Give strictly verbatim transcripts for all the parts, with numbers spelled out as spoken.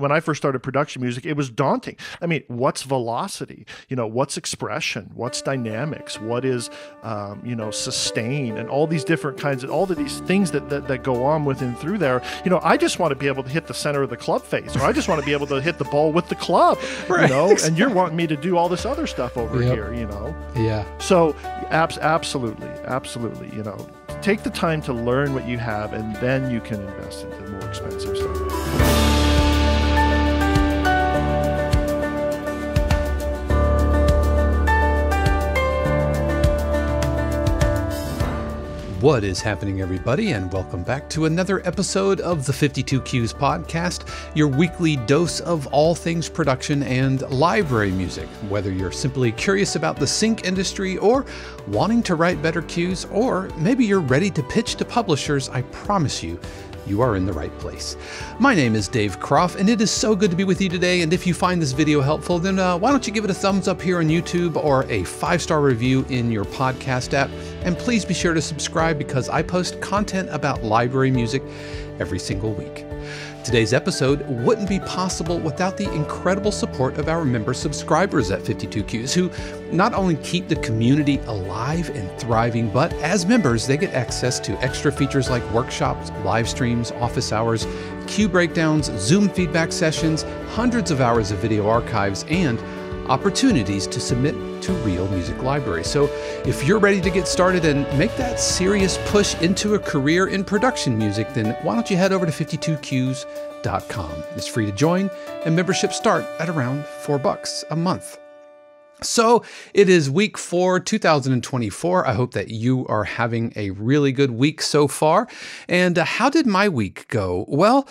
when I first started production music, it was daunting. I mean, what's velocity? You know, what's expression? What's dynamics? What is, um, you know, sustain? And all these different kinds of, all of these things that, that, that go on within through there. You know, I just want to be able to hit the center of the club face, or I just want to be able to hit the ball with the club, right, you know, exactly. And you're wanting me to do all this other stuff over yep. here, you know? Yeah. So abs absolutely, absolutely, you know, take the time to learn what you have, and then you can invest into more expensive stuff. What is happening, everybody, and welcome back to another episode of the fifty-two Cues podcast, your weekly dose of all things production and library music. Whether you're simply curious about the sync industry or wanting to write better cues, or maybe you're ready to pitch to publishers, I promise you, you are in the right place. My name is Dave Croft, and it is so good to be with you today. And if you find this video helpful, then uh, why don't you give it a thumbs up here on YouTube or a five-star review in your podcast app. And please be sure to subscribe, because I post content about library music every single week. Today's episode wouldn't be possible without the incredible support of our member subscribers at fifty-two Cues, who not only keep the community alive and thriving, but as members, they get access to extra features like workshops, live streams, office hours, cue breakdowns, Zoom feedback sessions, hundreds of hours of video archives, and opportunities to submit to Real Music Library. So if you're ready to get started and make that serious push into a career in production music, then why don't you head over to fifty-two cues dot com. It's free to join, and memberships start at around four bucks a month. So it is week four, two thousand twenty-four. I hope that you are having a really good week so far. And uh, how did my week go? Well,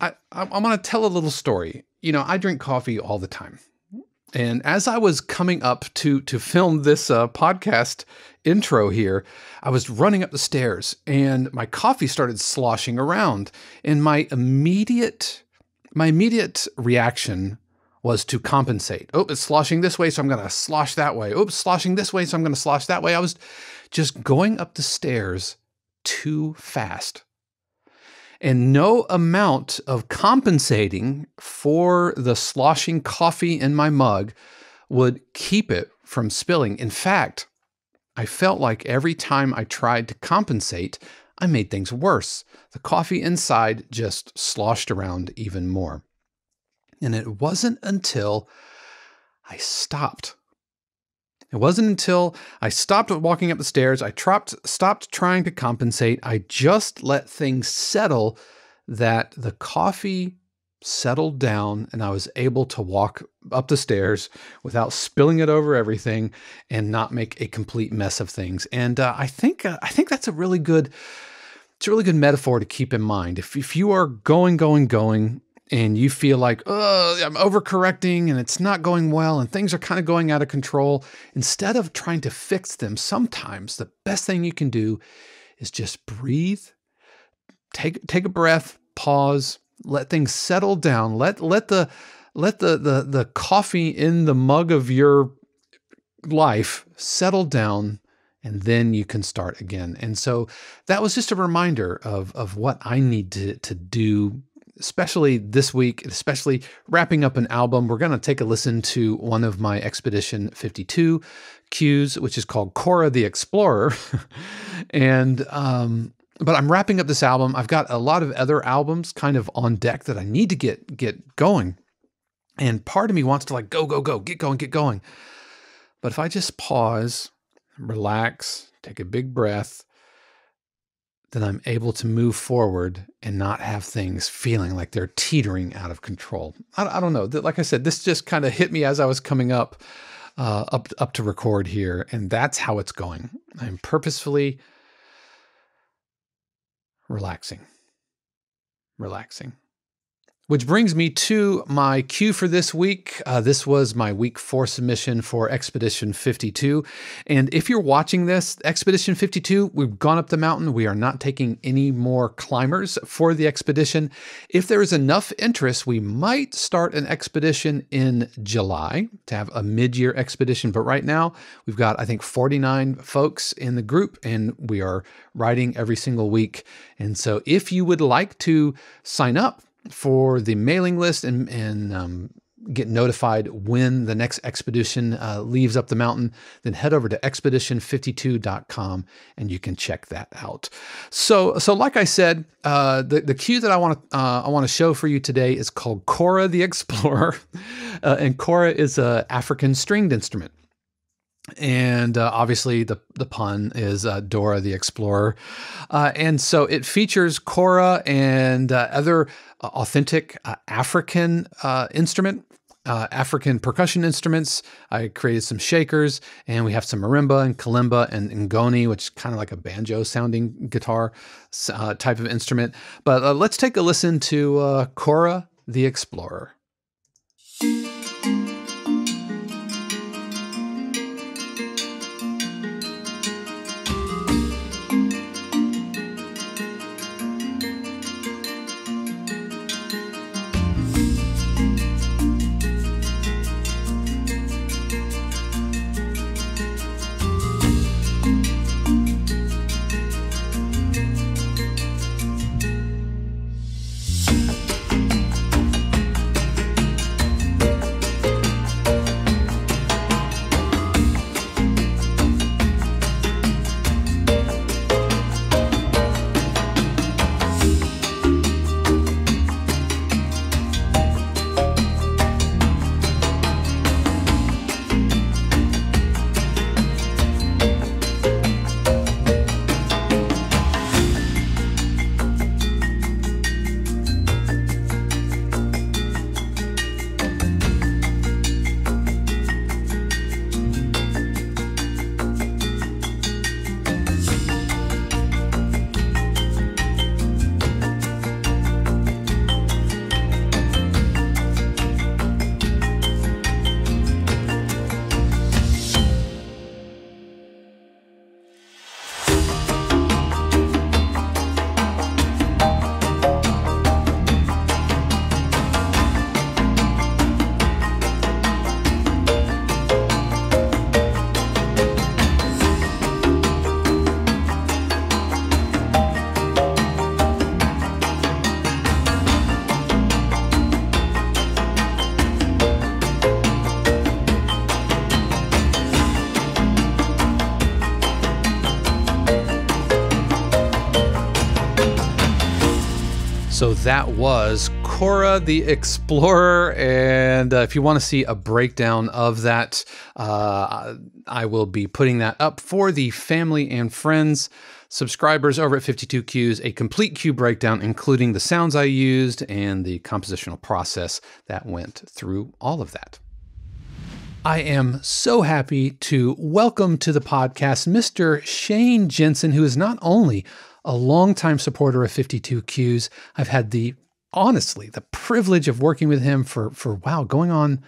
I, I'm gonna tell a little story. You know, I drink coffee all the time. And as I was coming up to to film this uh, podcast intro here, I was running up the stairs and my coffee started sloshing around. And my immediate, my immediate reaction was to compensate. Oh, it's sloshing this way, so I'm going to slosh that way. Oh, it's sloshing this way, so I'm going to slosh that way. I was just going up the stairs too fast. And no amount of compensating for the sloshing coffee in my mug would keep it from spilling. In fact, I felt like every time I tried to compensate, I made things worse. The coffee inside just sloshed around even more. And it wasn't until I stopped. It wasn't until I stopped walking up the stairs, I tropped, stopped trying to compensate, I just let things settle, that the coffee settled down and I was able to walk up the stairs without spilling it over everything and not make a complete mess of things. And uh, I think uh, I think that's a really good, it's a really good metaphor to keep in mind. If, if you are going, going, going, and you feel like, oh, I'm overcorrecting and it's not going well and things are kind of going out of control, instead of trying to fix them, sometimes the best thing you can do is just breathe, take take a breath, pause, let things settle down, let let the let the the, the coffee in the mug of your life settle down, and then you can start again. And so that was just a reminder of of what I need to, to do, especially this week, especially wrapping up an album. We're going to take a listen to one of my Expedition fifty-two cues, which is called Kora the Explorer. and, um, but I'm wrapping up this album. I've got a lot of other albums kind of on deck that I need to get, get going. And part of me wants to like, go, go, go, get going, get going. But if I just pause, relax, take a big breath, then I'm able to move forward and not have things feeling like they're teetering out of control. I, I don't know. Like I said, this just kind of hit me as I was coming up, uh, up, up to record here. And that's how it's going. I'm purposefully relaxing, relaxing. Which brings me to my cue for this week. Uh, this was my week four submission for Expedition fifty-two. And if you're watching this, Expedition fifty-two, we've gone up the mountain. We are not taking any more climbers for the expedition. If there is enough interest, we might start an expedition in July to have a mid-year expedition. But right now we've got, I think, forty-nine folks in the group, and we are riding every single week. And so if you would like to sign up, for the mailing list and, and um, get notified when the next expedition uh, leaves up the mountain, then head over to expedition fifty-two dot com and you can check that out. So, so like I said, uh, the, the cue that I want to, uh, I want to show for you today is called Kora the Explorer. Uh, and Kora is a African stringed instrument. And uh, obviously the, the pun is uh, Dora the Explorer. Uh, and so it features Kora and uh, other uh, authentic uh, African uh, instrument, uh, African percussion instruments. I created some shakers, and we have some marimba and kalimba and ngoni, which is kind of like a banjo sounding guitar uh, type of instrument. But uh, let's take a listen to uh, Kora the Explorer. So that was Kora the Explorer, and uh, if you want to see a breakdown of that, uh, I will be putting that up for the family and friends subscribers over at fifty-two Cues, a complete cue breakdown, including the sounds I used and the compositional process that went through all of that. I am so happy to welcome to the podcast Mister Shane Jensen, who is not only a longtime supporter of fifty-two Cues. I've had the, honestly, the privilege of working with him for, for wow, going on,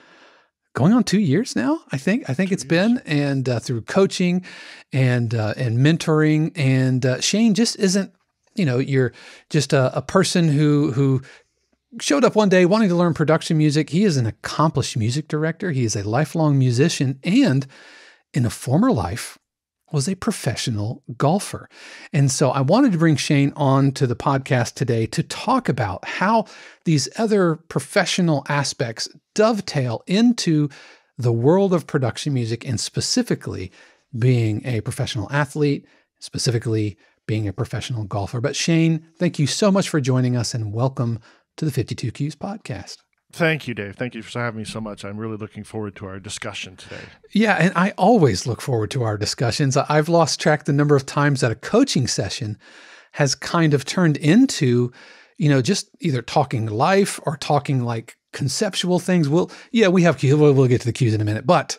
going on two years now, I think. I think two it's years. been, and uh, through coaching and, uh, and mentoring. And uh, Shane just isn't, you know, you're just a, a person who, who showed up one day wanting to learn production music. He is an accomplished music director. He is a lifelong musician, and in a former life, was a professional golfer. And so I wanted to bring Shane on to the podcast today to talk about how these other professional aspects dovetail into the world of production music, and specifically being a professional athlete, specifically being a professional golfer. But Shane, thank you so much for joining us, and welcome to the fifty-two Cues podcast. Thank you, Dave. Thank you for having me so much. I'm really looking forward to our discussion today. Yeah, and I always look forward to our discussions. I've lost track the number of times that a coaching session has kind of turned into, you know, just either talking life or talking like conceptual things. We'll, yeah, we have cues. We'll, we'll get to the cues in a minute, but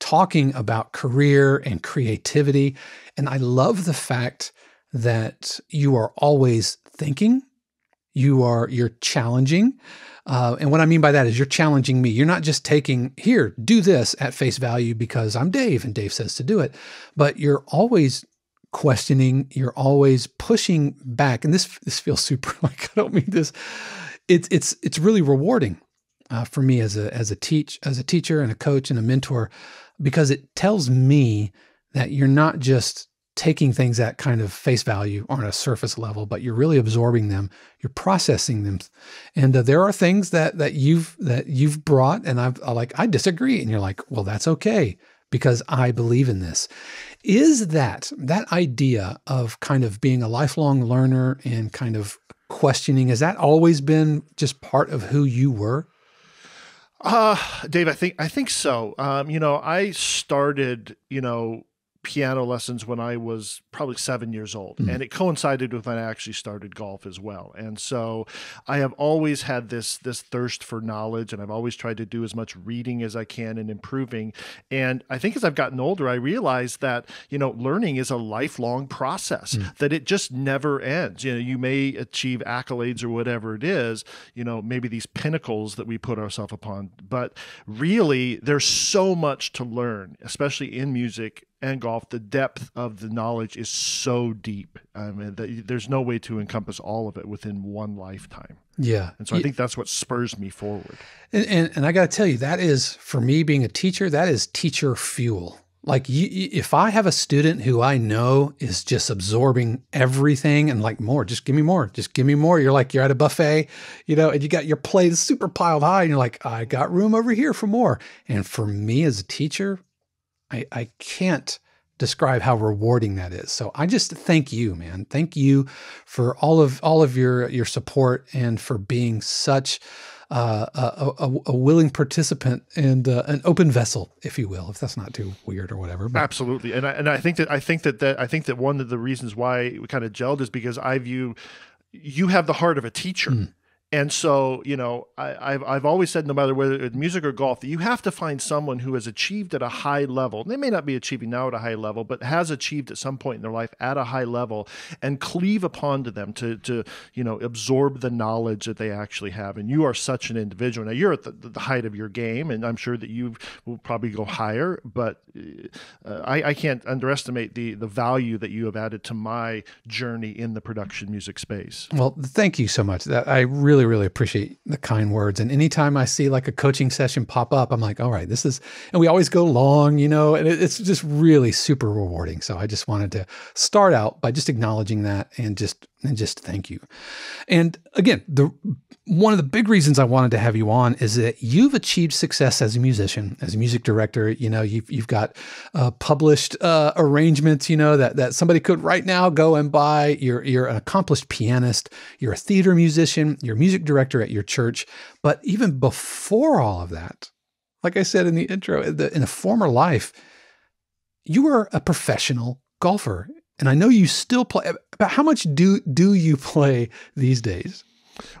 talking about career and creativity. And I love the fact that you are always thinking. You are, you're challenging. Uh, and what I mean by that is you're challenging me. You're not just taking, here, do this at face value because I'm Dave and Dave says to do it, but you're always questioning, you're always pushing back. And this, this feels super, like, I don't mean this. It's, it's, it's really rewarding uh, for me as a, as a teach, as a teacher and a coach and a mentor, because it tells me that you're not just taking things at kind of face value on a surface level, but you're really absorbing them, you're processing them. And uh, there are things that that you've that you've brought, and I've I'm like, I disagree, and you're like, well, that's okay, because I believe in this. Is that that idea of kind of being a lifelong learner and kind of questioning, has that always been just part of who you were? Uh, Dave, I think I think so. Um, you know, I started, you know, piano lessons when I was probably seven years old, mm. and it coincided with when I actually started golf as well. And so I have always had this, this thirst for knowledge, and I've always tried to do as much reading as I can and improving. And I think as I've gotten older, I realized that, you know, learning is a lifelong process, mm. that it just never ends. You know, you may achieve accolades or whatever it is, you know, maybe these pinnacles that we put ourselves upon, but really there's so much to learn, especially in music and golf. The depth of the knowledge is so deep. I mean, there's no way to encompass all of it within one lifetime. Yeah. And so I think that's what spurs me forward. And, and, and I got to tell you, that is, for me being a teacher, that is teacher fuel. Like you, if I have a student who I know is just absorbing everything and like more, just give me more, just give me more. You're like, you're at a buffet, you know, and you got your plate is super piled high and you're like, I got room over here for more. And for me as a teacher, I, I can't describe how rewarding that is. So I just thank you, man. Thank you for all of all of your your support and for being such uh, a, a, a willing participant and uh, an open vessel, if you will, if that's not too weird or whatever. But. Absolutely, and I, and I think that I think that, that I think that one of the reasons why we kind of gelled is because I view you have the heart of a teacher. Mm. And so, you know, I, I've, I've always said, no matter whether it's music or golf, that you have to find someone who has achieved at a high level. They may not be achieving now at a high level, but has achieved at some point in their life at a high level, and cleave upon to them to, to you know, absorb the knowledge that they actually have. And you are such an individual. Now, you're at the, the height of your game, and I'm sure that you will probably go higher, but uh, I, I can't underestimate the, the value that you have added to my journey in the production music space. Well, thank you so much. That, I really really appreciate the kind words. And anytime I see like a coaching session pop up, I'm like, all right, this is, and we always go long, you know, and it, it's just really super rewarding. So I just wanted to start out by just acknowledging that and just, and just thank you. And again, the, one of the big reasons I wanted to have you on is that you've achieved success as a musician, as a music director. You know, you've, you've got uh, published uh, arrangements, you know, that, that somebody could right now go and buy. You're, you're an accomplished pianist, you're a theater musician, you're a music director at your church. But even before all of that, like I said in the intro, the, in a former life, you were a professional golfer. And I know you still play, but how much do, do you play these days?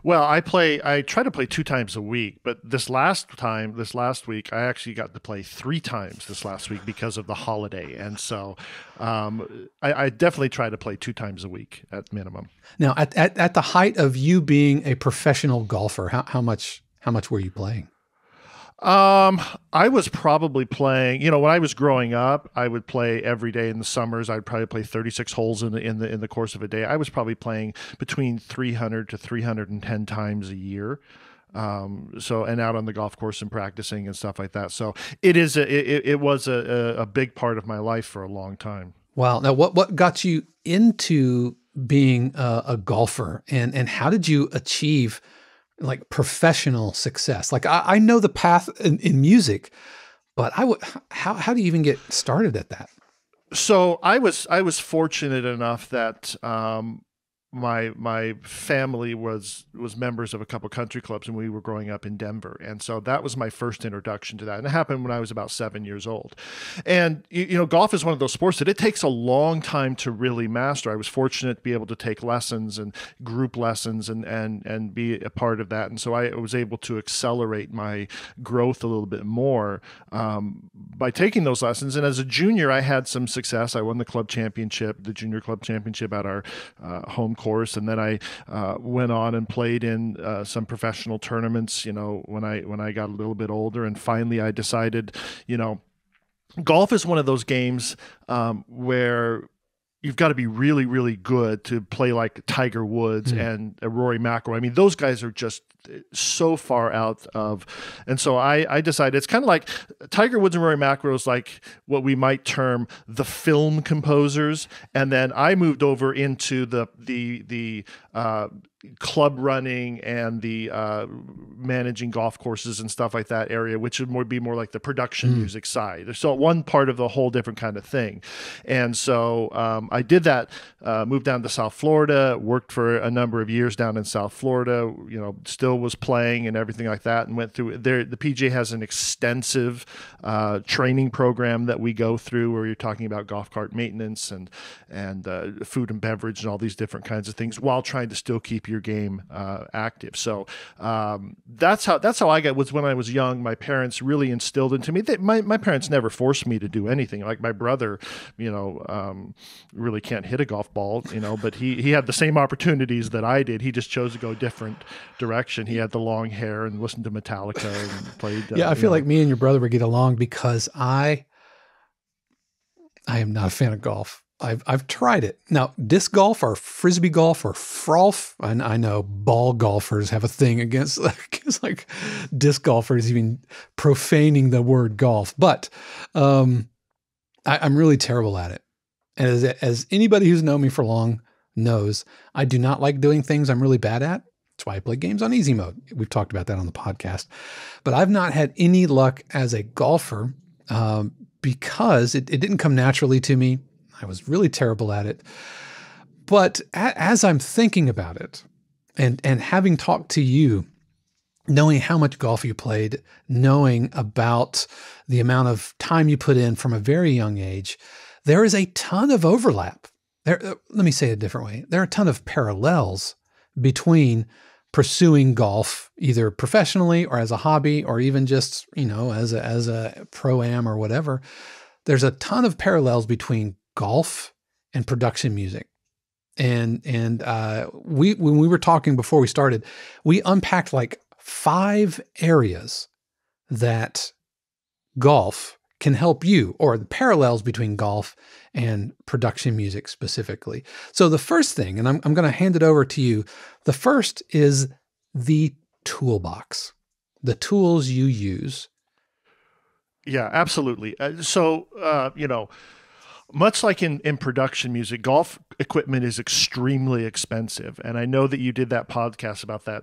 Well, I play, I try to play two times a week, but this last time, this last week, I actually got to play three times this last week because of the holiday. And so um, I, I definitely try to play two times a week at minimum. Now, at, at, at the height of you being a professional golfer, how, how much, how much were you playing? Um, I was probably playing, you know, when I was growing up, I would play every day in the summers. I'd probably play thirty-six holes in the, in the, in the course of a day. I was probably playing between three hundred to three hundred ten times a year. Um, so, and out on the golf course and practicing and stuff like that. So it is, a, it, it was a, a big part of my life for a long time. Wow. Now what, what got you into being a, a golfer, and, and how did you achieve like professional success? Like I, I know the path in, in music, but I would, how, how do you even get started at that? So I was, I was fortunate enough that, um, my, my family was, was members of a couple country clubs, and we were growing up in Denver. And so that was my first introduction to that. And it happened when I was about seven years old. And, you, you know, golf is one of those sports that it takes a long time to really master. I was fortunate to be able to take lessons and group lessons and, and, and be a part of that. And so I was able to accelerate my growth a little bit more um, by taking those lessons. And as a junior, I had some success. I won the club championship, the junior club championship at our uh, home course. course. And then I uh, went on and played in uh, some professional tournaments, you know, when I, when I got a little bit older. And finally I decided, you know, golf is one of those games um, where you've got to be really, really good to play like Tiger Woods mm. and uh, Rory McIlroy. I mean, those guys are just just so far out of. And so I, I decided it's kind of like Tiger Woods and Rory McIlroy is like what we might term the film composers. And then I moved over into the, the, the, uh, club running and the uh, managing golf courses and stuff like that area, which would more be more like the production mm. music side. So one part of the whole different kind of thing. And so um, I did that, uh, moved down to South Florida, worked for a number of years down in South Florida, you know, still was playing and everything like that, and went through there. The P G A has an extensive uh, training program that we go through where you're talking about golf cart maintenance and, and uh, food and beverage and all these different kinds of things while trying to still keep your game uh, active. So um, that's how that's how I got was when I was young. My parents really instilled into me. They, my my parents never forced me to do anything. Like my brother, you know, um, really can't hit a golf ball, you know, but he he had the same opportunities that I did. He just chose to go different direction. He had the long hair and listened to Metallica and played. Uh, yeah, I feel know. like me and your brother would get along because I I am not a fan of golf. I've, I've tried it. Now, disc golf or frisbee golf or frolf, and I know ball golfers have a thing against, against like disc golfers even profaning the word golf, but um, I, I'm really terrible at it. And as, as anybody who's known me for long knows, I do not like doing things I'm really bad at. That's why I play games on easy mode. We've talked about that on the podcast, but I've not had any luck as a golfer um, because it, it didn't come naturally to me. I was really terrible at it. But a as I'm thinking about it and, and having talked to you, knowing how much golf you played, knowing about the amount of time you put in from a very young age, there is a ton of overlap. There, let me say it a different way. There are a ton of parallels between pursuing golf either professionally or as a hobby or even just, you know, as a, as a pro-am or whatever. There's a ton of parallels between golf and production music. And, and, uh, we, when we were talking before we started, we unpacked like five areas that golf can help you, or the parallels between golf and production music specifically. So the first thing, and I'm, I'm going to hand it over to you. The first is the toolbox, the tools you use. Yeah, absolutely. Uh, so, uh, you know, much like in, in production music, golf equipment is extremely expensive. And I know that you did that podcast about that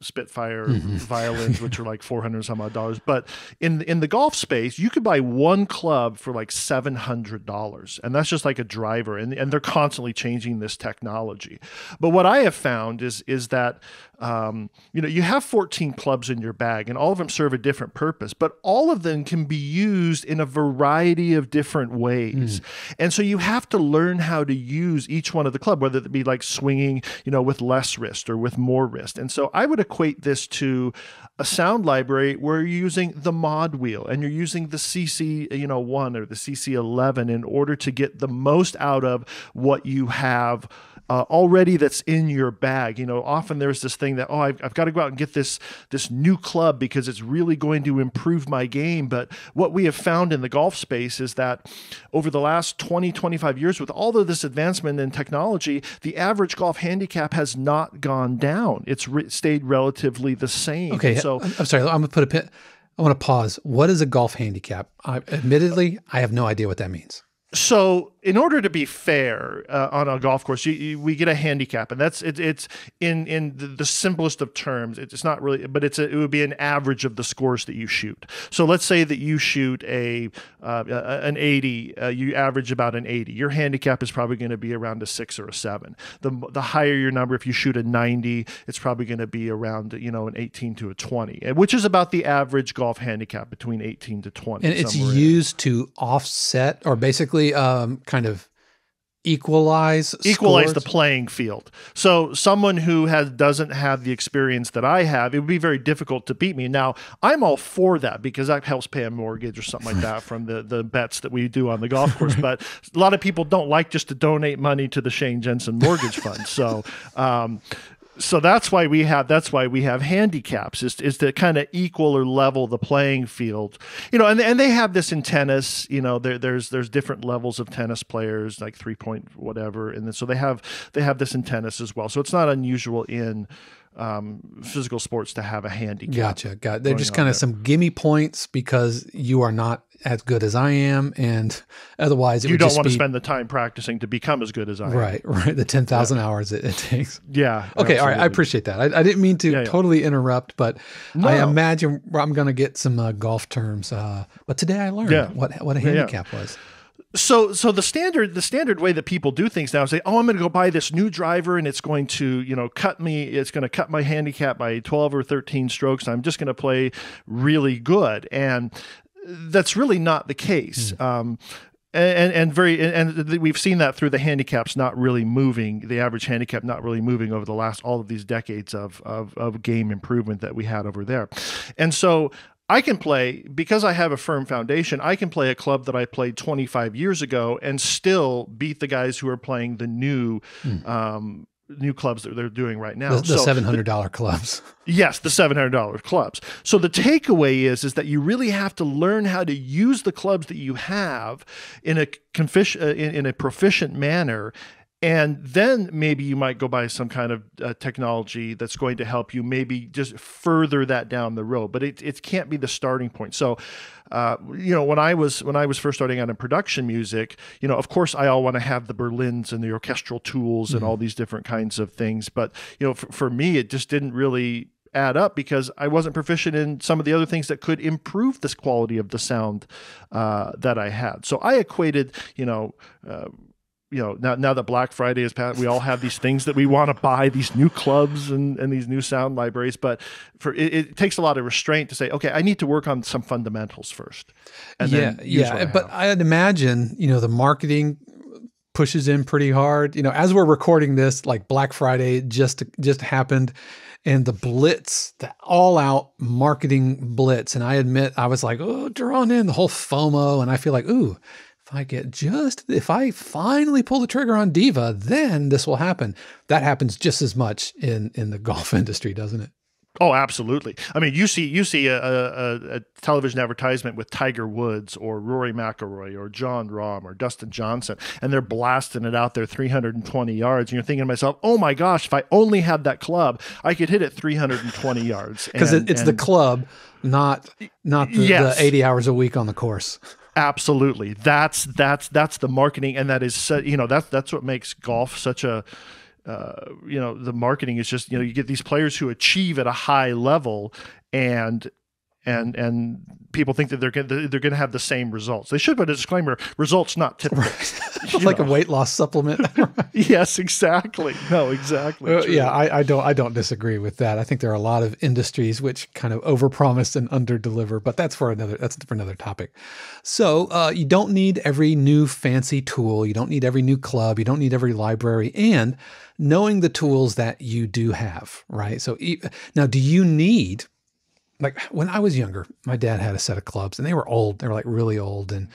Spitfire mm-hmm. violins, which are like four hundred some odd dollars. But in, in the golf space, you could buy one club for like seven hundred dollars. And that's just like a driver. And, and they're constantly changing this technology. But what I have found is, is that Um, you know, you have fourteen clubs in your bag and all of them serve a different purpose, but all of them can be used in a variety of different ways. Mm. And so you have to learn how to use each one of the club, whether it be like swinging, you know, with less wrist or with more wrist. And so I would equate this to a sound library where you're using the mod wheel and you're using the C C, you know, one or the C C eleven in order to get the most out of what you have Uh, already that's in your bag. You know, often there's this thing that, oh, I've, I've got to go out and get this, this new club because it's really going to improve my game. But what we have found in the golf space is that over the last twenty, twenty-five years, with all of this advancement in technology, the average golf handicap has not gone down. It's re stayed relatively the same. Okay. So I'm sorry, I'm gonna put a pin. I want to pause. What is a golf handicap? I, admittedly, I have no idea what that means. So in order to be fair uh, on a golf course, you, you, we get a handicap, and that's it, it's in in the, the simplest of terms. It's not really, but it's a, it would be an average of the scores that you shoot. So let's say that you shoot a uh, an eighty, uh, you average about an eighty. Your handicap is probably going to be around a six or a seven. The the higher your number, if you shoot a ninety, it's probably going to be around you know an eighteen to a twenty, which is about the average golf handicap between eighteen to twenty. And it's used to offset or basically um, kind. Kind of equalize equalize scores. The playing field. So someone who has doesn't have the experience that I have, it would be very difficult to beat me. Now, I'm all for that because that helps pay a mortgage or something like that from the the bets that we do on the golf course. But a lot of people don't like just to donate money to the Shane Jensen mortgage fund. So um So that's why we have that's why we have handicaps is is to kind of equal or level the playing field, you know. And and they have this in tennis, you know. There there's there's different levels of tennis players, like three point whatever, and then so they have they have this in tennis as well. So it's not unusual in um, physical sports to have a handicap. Gotcha. Got. They're just kind of some gimme points because you are not as good as I am, and otherwise it you would don't want to spend the time practicing to become as good as I right, am. Right. Right. The ten thousand yeah. hours it, it takes. Yeah. Okay. Absolutely. All right. I appreciate that. I, I didn't mean to yeah, yeah. totally interrupt, but no. I imagine I'm going to get some uh, golf terms. Uh, but today I learned yeah. what what a handicap yeah. was. So, so the standard, the standard way that people do things now is they, oh, I'm going to go buy this new driver and it's going to, you know, cut me, it's going to cut my handicap by twelve or thirteen strokes. I'm just going to play really good. And that's really not the case. Mm. Um, and, and very, and we've seen that through the handicaps, not really moving the average handicap, not really moving over the last, all of these decades of, of, of game improvement that we had over there. And so I can play, because I have a firm foundation, I can play a club that I played twenty-five years ago and still beat the guys who are playing the new mm. um, new clubs that they're doing right now. The, the so seven hundred dollar the, clubs. Yes, the seven hundred dollar clubs. So the takeaway is, is that you really have to learn how to use the clubs that you have in a, confic- uh, in, in a proficient manner. And then maybe you might go buy some kind of uh, technology that's going to help you maybe just further that down the road. But it, it can't be the starting point. So, uh, you know, when I was when I was first starting out in production music, you know, of course, I all want to have the Berlins and the orchestral tools and mm-hmm. all these different kinds of things. But, you know, for, for me, it just didn't really add up because I wasn't proficient in some of the other things that could improve this quality of the sound uh, that I had. So I equated, you know, uh, you know, now, now that Black Friday is past, we all have these things that we want to buy, these new clubs and, and these new sound libraries. But for it, it takes a lot of restraint to say, okay, I need to work on some fundamentals first. And yeah, then yeah. I but have. I'd imagine, you know, the marketing pushes in pretty hard. You know, as we're recording this, like Black Friday just just happened. And the blitz, the all-out marketing blitz. And I admit, I was like, oh, drawn in the whole FOMO. And I feel like, ooh, if I get just, if I finally pull the trigger on Diva, then this will happen. That happens just as much in, in the golf industry, doesn't it? Oh, absolutely. I mean, you see, you see a, a, a television advertisement with Tiger Woods or Rory McIlroy or John Rahm or Dustin Johnson, and they're blasting it out there three hundred twenty yards. And you're thinking to myself, oh my gosh, if I only had that club, I could hit it three hundred twenty yards. Because it, it's and, the club, not, not the, yes. the eighty hours a week on the course. Absolutely. That's, that's, that's the marketing. And that is, you know, that's, that's what makes golf such a, uh, you know, the marketing is just, you know, you get these players who achieve at a high level and, and, and people think that they're going to, they're going to have the same results. They should put a disclaimer, results not typical. Right. Like know. a weight loss supplement. Yes, exactly. No, exactly. Uh, yeah. I, I don't, I don't disagree with that. I think there are a lot of industries which kind of overpromise and underdeliver, but that's for another, that's for another topic. So, uh, you don't need every new fancy tool. You don't need every new club. You don't need every library, and knowing the tools that you do have, right? So now do you need, like when I was younger, my dad had a set of clubs and they were old. They were like really old. And,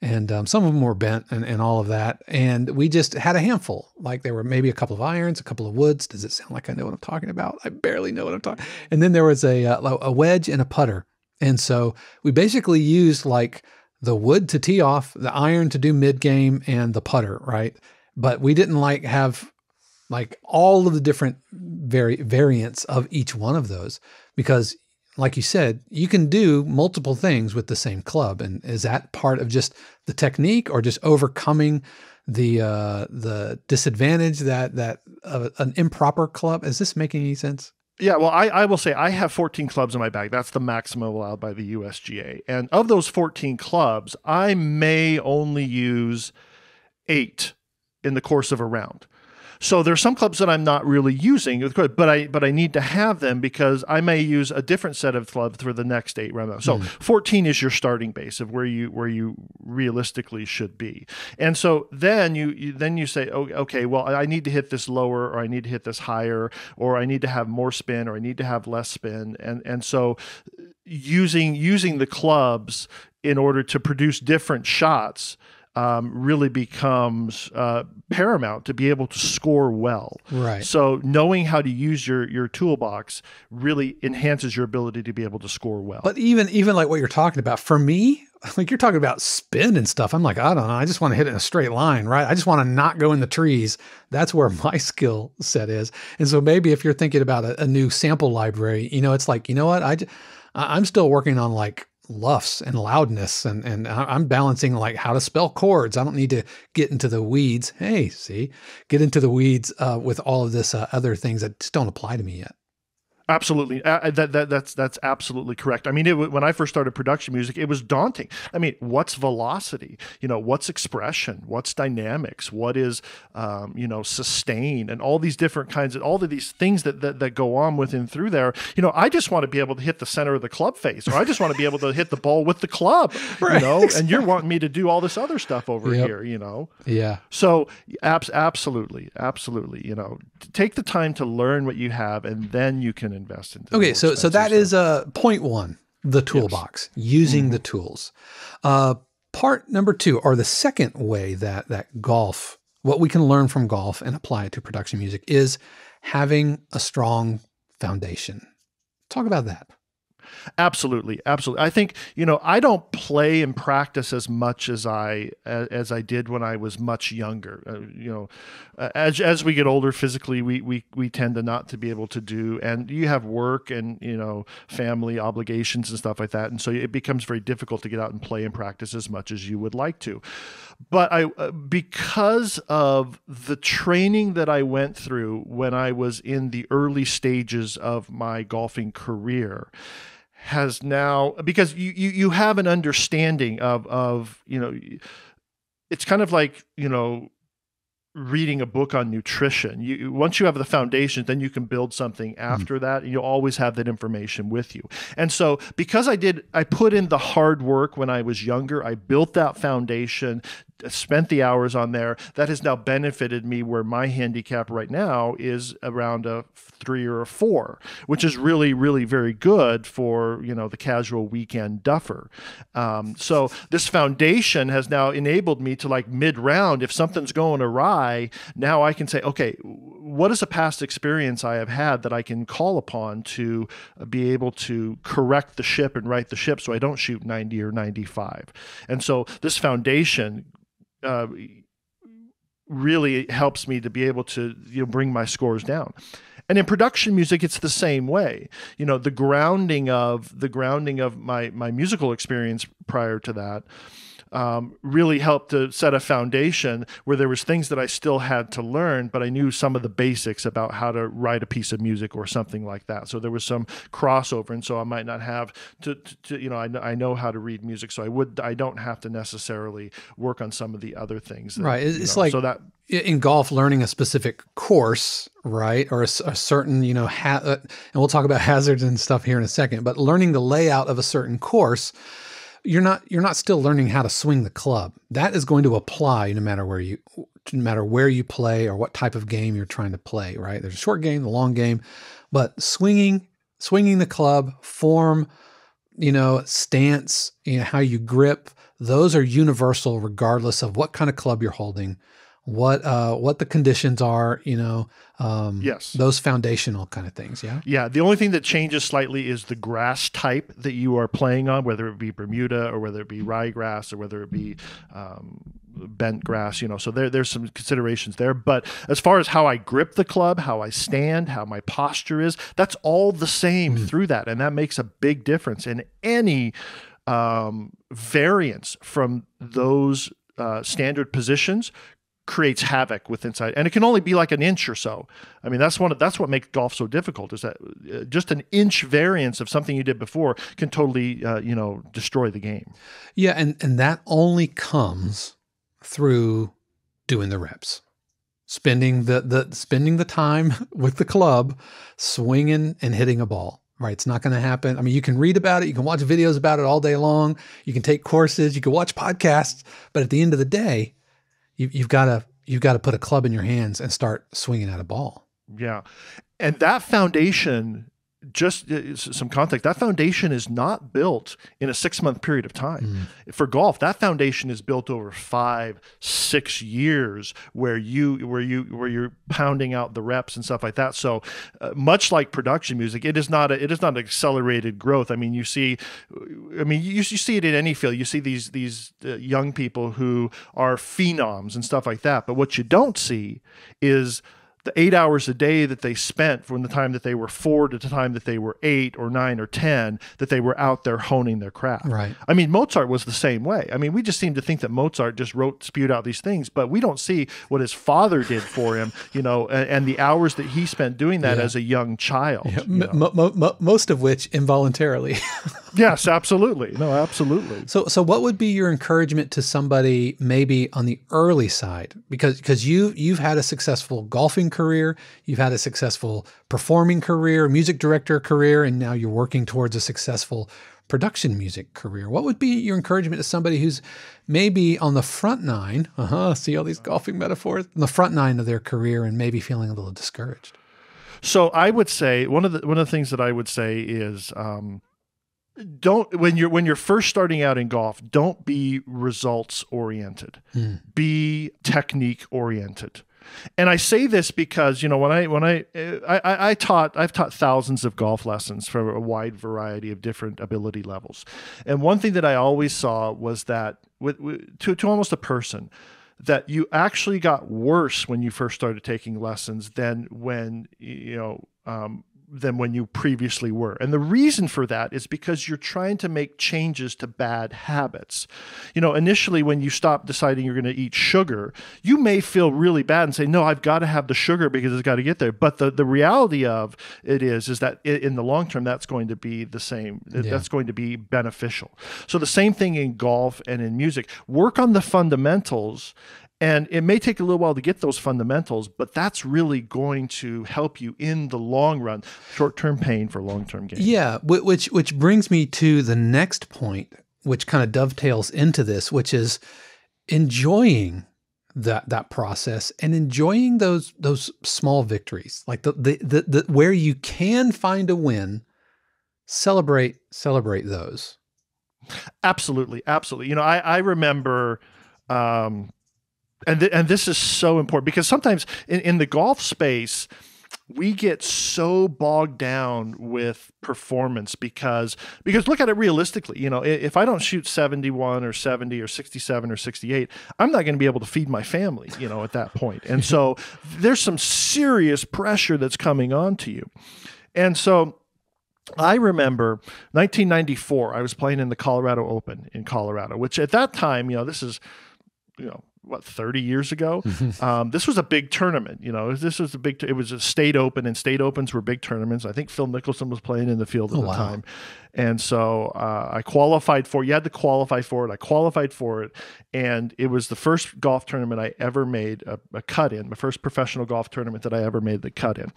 and um, some of them were bent and, and all of that. And we just had a handful. Like there were maybe a couple of irons, a couple of woods. Does it sound like I know what I'm talking about? I barely know what I'm talking about. And then there was a, a wedge and a putter. And so we basically used like the wood to tee off, the iron to do mid game, and the putter, right? But we didn't like have like all of the different vari variants of each one of those, because like you said, you can do multiple things with the same club. And is that part of just the technique, or just overcoming the uh, the disadvantage that that uh, an improper club? Is this making any sense? Yeah, well, I, I will say I have fourteen clubs in my bag. That's the maximum allowed by the U S G A. And of those fourteen clubs, I may only use eight in the course of a round. So there's some clubs that I'm not really using, but I but I need to have them because I may use a different set of clubs for the next eight rounds. So mm. fourteen is your starting base of where you where you realistically should be. And so then you, you then you say, oh, okay, well, I need to hit this lower, or I need to hit this higher, or I need to have more spin, or I need to have less spin, and and so using using the clubs in order to produce different shots Um, really becomes uh, paramount to be able to score well. Right. So knowing how to use your your toolbox really enhances your ability to be able to score well. But even even like what you're talking about, for me, like you're talking about spin and stuff. I'm like, I don't know. I just want to hit it in a straight line, right? I just want to not go in the trees. That's where my skill set is. And so maybe if you're thinking about a, a new sample library, you know, it's like, you know what? I, I'm still working on like luffs and loudness and, and I'm balancing like how to spell chords. I don't need to get into the weeds. Hey, see, get into the weeds uh, with all of this uh, other things that just don't apply to me yet. Absolutely. Uh, that, that, that's, that's absolutely correct. I mean, it, when I first started production music, it was daunting. I mean, what's velocity? You know, what's expression? What's dynamics? What is, um, you know, sustain and all these different kinds of, all of these things that, that, that go on with and through there. You know, I just want to be able to hit the center of the club face, or I just want to be able to hit the ball with the club, right, you know, exactly. And you're wanting me to do all this other stuff over yep. here, you know? Yeah. So abs absolutely, absolutely, you know, take the time to learn what you have and then you can invest in. Okay, so so that stuff. is uh, point one, the toolbox, yes. using mm-hmm. the tools. Uh, part number two, or the second way that that golf, what we can learn from golf and apply it to production music, is having a strong foundation. Talk about that. Absolutely. Absolutely. I think, you know, I don't play and practice as much as I, as, as I did when I was much younger. Uh, you know, uh, as, as we get older physically, we, we, we tend to not to be able to do, and you have work and, you know, family obligations and stuff like that. And so it becomes very difficult to get out and play and practice as much as you would like to. But I, uh, because of the training that I went through when I was in the early stages of my golfing career, has now, because you, you, you have an understanding of, of, you know, it's kind of like, you know, reading a book on nutrition. You, once you have the foundation, then you can build something after mm-hmm. that, and you'll always have that information with you. And so because I did, I put in the hard work when I was younger, I built that foundation, spent the hours on there, that has now benefited me where my handicap right now is around a three or a four, which is really, really very good for, you know, the casual weekend duffer. Um, so this foundation has now enabled me to, like, mid round, if something's going awry, now I can say, okay, what is a past experience I have had that I can call upon to be able to correct the ship and right the ship so I don't shoot ninety or ninety-five. And so this foundation Uh, really helps me to be able to, you know, bring my scores down. And in production music, it's the same way. You know, the grounding of the grounding of my my musical experience prior to that um, really helped to set a foundation where there was things that I still had to learn, but I knew some of the basics about how to write a piece of music or something like that. So there was some crossover, and so I might not have to, to, to you know, I, I know how to read music, so I would I don't have to necessarily work on some of the other things. That, right. It's, you know, like so that. In golf, learning a specific course, right, or a, a certain, you know, ha uh, and we'll talk about hazards and stuff here in a second, but learning the layout of a certain course, you're not you're not still learning how to swing the club. That is going to apply no matter where you, no matter where you play or what type of game you're trying to play, right? There's a short game, the long game, but swinging, swinging the club, form, you know, stance, you know, how you grip, those are universal regardless of what kind of club you're holding. What uh what the conditions are, you know, um yes, those foundational kind of things. Yeah, yeah. The only thing that changes slightly is the grass type that you are playing on, whether it be Bermuda or whether it be ryegrass or whether it be um bent grass, you know. So there there's some considerations there, but as far as how I grip the club, how I stand, how my posture is, that's all the same mm. through that, and that makes a big difference in any um variance from those uh standard positions. Creates havoc with inside, and it can only be like an inch or so. I mean, that's one of, that's what makes golf so difficult, is that just an inch variance of something you did before can totally, uh, you know, destroy the game. Yeah, and and that only comes through doing the reps, spending the the spending the time with the club, swinging and hitting a ball. Right, it's not going to happen. I mean, you can read about it, you can watch videos about it all day long, you can take courses, you can watch podcasts, but at the end of the day, You've got to you've got to put a club in your hands and start swinging at a ball. Yeah, and that foundation just uh, some context, that foundation is not built in a six-month period of time. Mm. For golf, that foundation is built over five, six years where, you, where, you, where you're pounding out the reps and stuff like that. So uh, much like production music, it is not a, it is not accelerated growth. I mean, you see, I mean, you, you see it in any field. You see these, these uh, young people who are phenoms and stuff like that. But what you don't see is the eight hours a day that they spent from the time that they were four to the time that they were eight or nine or ten, that they were out there honing their craft. Right. I mean, Mozart was the same way. I mean, we just seem to think that Mozart just wrote, spewed out these things, but we don't see what his father did for him, you know, and, and the hours that he spent doing that yeah. as a young child. Yeah. You know? m- m- m- most of which involuntarily. Yes, absolutely. No, absolutely. So, so what would be your encouragement to somebody maybe on the early side? Because, because you, you've had a successful golfing career, you've had a successful performing career, music director career, and now you're working towards a successful production music career. What would be your encouragement to somebody who's maybe on the front nine, uh-huh, see all these golfing metaphors, on the front nine of their career and maybe feeling a little discouraged? So I would say, one of the, one of the things that I would say is, um, Don't when you're when you're first starting out in golf, don't be results oriented. Mm. Be technique oriented. And I say this because, you know, when I when I, I I taught I've taught thousands of golf lessons from a wide variety of different ability levels, and one thing that I always saw was that with, with to to almost a person, that you actually got worse when you first started taking lessons than when you know. Um, than when you previously were. And the reason for that is because you're trying to make changes to bad habits. You know, initially when you stop deciding you're going to eat sugar, you may feel really bad and say, no, I've got to have the sugar because it's got to get there. But the, the reality of it is, is that in the long term, that's going to be the same. Yeah. That's going to be beneficial. So the same thing in golf and in music, work on the fundamentals. And it may take a little while to get those fundamentals, but that's really going to help you in the long run. Short-term pain for long-term gain. Yeah, which which brings me to the next point, which kind of dovetails into this, which is enjoying that that process and enjoying those those small victories, like the the the, the where you can find a win, celebrate celebrate those. Absolutely, absolutely. You know, I I remember. Um, And, th- and this is so important because sometimes in, in the golf space, we get so bogged down with performance because, because look at it realistically, you know, if I don't shoot seventy-one or seventy or sixty-seven or sixty-eight, I'm not going to be able to feed my family, you know, at that point. And so there's some serious pressure that's coming on to you. And so I remember nineteen ninety-four, I was playing in the Colorado Open in Colorado, which at that time, you know, this is, you know, what, thirty years ago? um, this was a big tournament. You know, this was a big, it was a state open, and state opens were big tournaments. I think Phil Mickelson was playing in the field at oh, the wow. time. And so uh, I qualified for, you had to qualify for it. I qualified for it. And it was the first golf tournament I ever made a, a cut in, my first professional golf tournament that I ever made the cut in.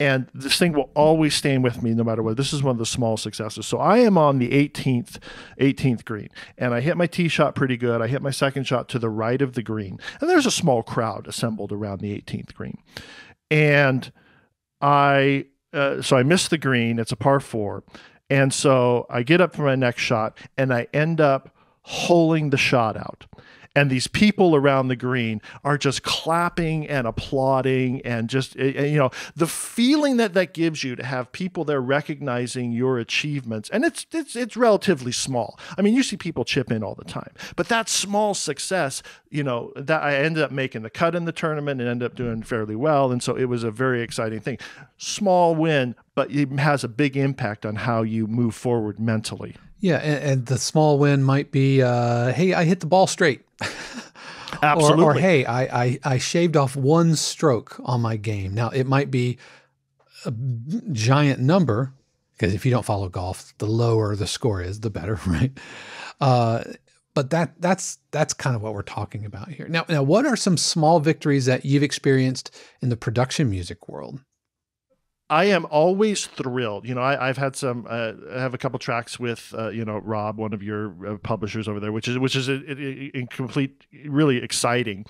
And this thing will always stand with me no matter what. This is one of the small successes. So I am on the eighteenth, eighteenth green, and I hit my tee shot pretty good. I hit my second shot to the right of the green. And there's a small crowd assembled around the eighteenth green. And I, uh, so I missed the green. It's a par four. And so I get up for my next shot, and I end up holing the shot out. And these people around the green are just clapping and applauding and just, you know, the feeling that that gives you to have people there recognizing your achievements. And it's, it's, it's relatively small. I mean, you see people chip in all the time, but that small success, you know, that I ended up making the cut in the tournament and ended up doing fairly well. And so it was a very exciting thing. Small win, but it has a big impact on how you move forward mentally. Yeah, and, and the small win might be, uh, hey, I hit the ball straight. Absolutely. Or, or hey, I, I, I shaved off one stroke on my game. Now, it might be a giant number, because if you don't follow golf, the lower the score is, the better, right? Uh, but that that's that's kind of what we're talking about here. Now, now, what are some small victories that you've experienced in the production music world? I am always thrilled. You know, I, I've had some, uh, I have a couple tracks with, uh, you know, Rob, one of your uh, publishers over there, which is, which is a, a, a complete, really exciting.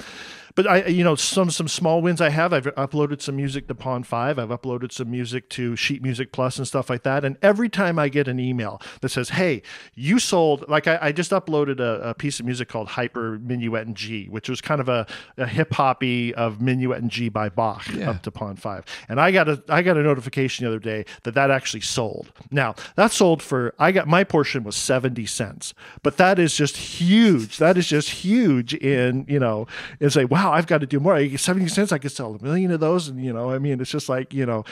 But I, you know, some, some small wins I have. I've uploaded some music to Pond Five. I've uploaded some music to Sheet Music Plus and stuff like that. And every time I get an email that says, hey, you sold, like I, I just uploaded a, a piece of music called Hyper Minuet in G, which was kind of a, a hip hoppy of Minuet in G by Bach yeah. up to Pond Five. And I got a, I got a notification the other day that that actually sold. Now that sold for, I got, my portion was seventy cents, but that is just huge. That is just huge in, you know, it's like, wow, I've got to do more. I get seventy cents. I could sell a million of those. And, you know, I mean, it's just like, you know,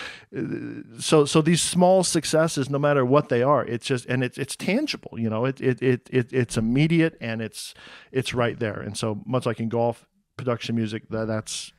so, so these small successes, no matter what they are, it's just, and it's, it's tangible, you know, it, it, it, it it's immediate and it's, it's right there. And so much like in golf, production music, that, that's,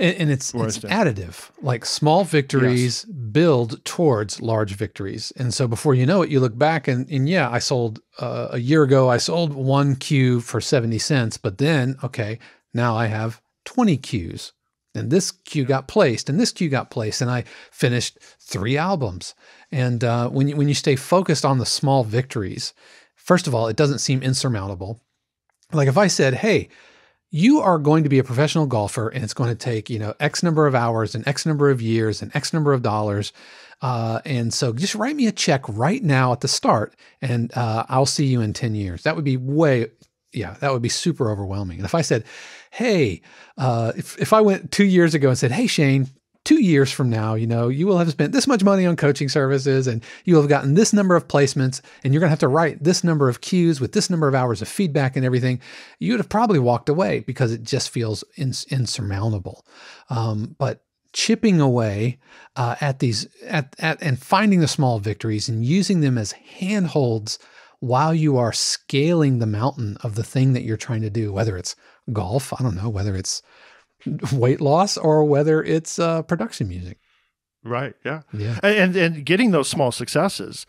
And, and it's, it's additive, like small victories yes. build towards large victories. And so before you know it, you look back and, and yeah, I sold uh, a year ago, I sold one cue for seventy cents, but then, okay, now I have twenty cues and this cue got placed and this cue got placed and I finished three albums. And uh, when you, when you stay focused on the small victories, first of all, it doesn't seem insurmountable. Like if I said, hey, you are going to be a professional golfer and it's going to take, you know, X number of hours and X number of years and X number of dollars. Uh, and so just write me a check right now at the start and uh, I'll see you in ten years. That would be way, yeah, that would be super overwhelming. And if I said, hey, uh, if, if I went two years ago and said, hey, Shane, two years from now, you know, you will have spent this much money on coaching services and you will have gotten this number of placements and you're going to have to write this number of cues with this number of hours of feedback and everything, you would have probably walked away because it just feels ins insurmountable. Um, but chipping away uh, at these at, at and finding the small victories and using them as handholds while you are scaling the mountain of the thing that you're trying to do, whether it's golf, I don't know, whether it's weight loss or whether it's uh, production music. Right. Yeah. Yeah. And, and getting those small successes,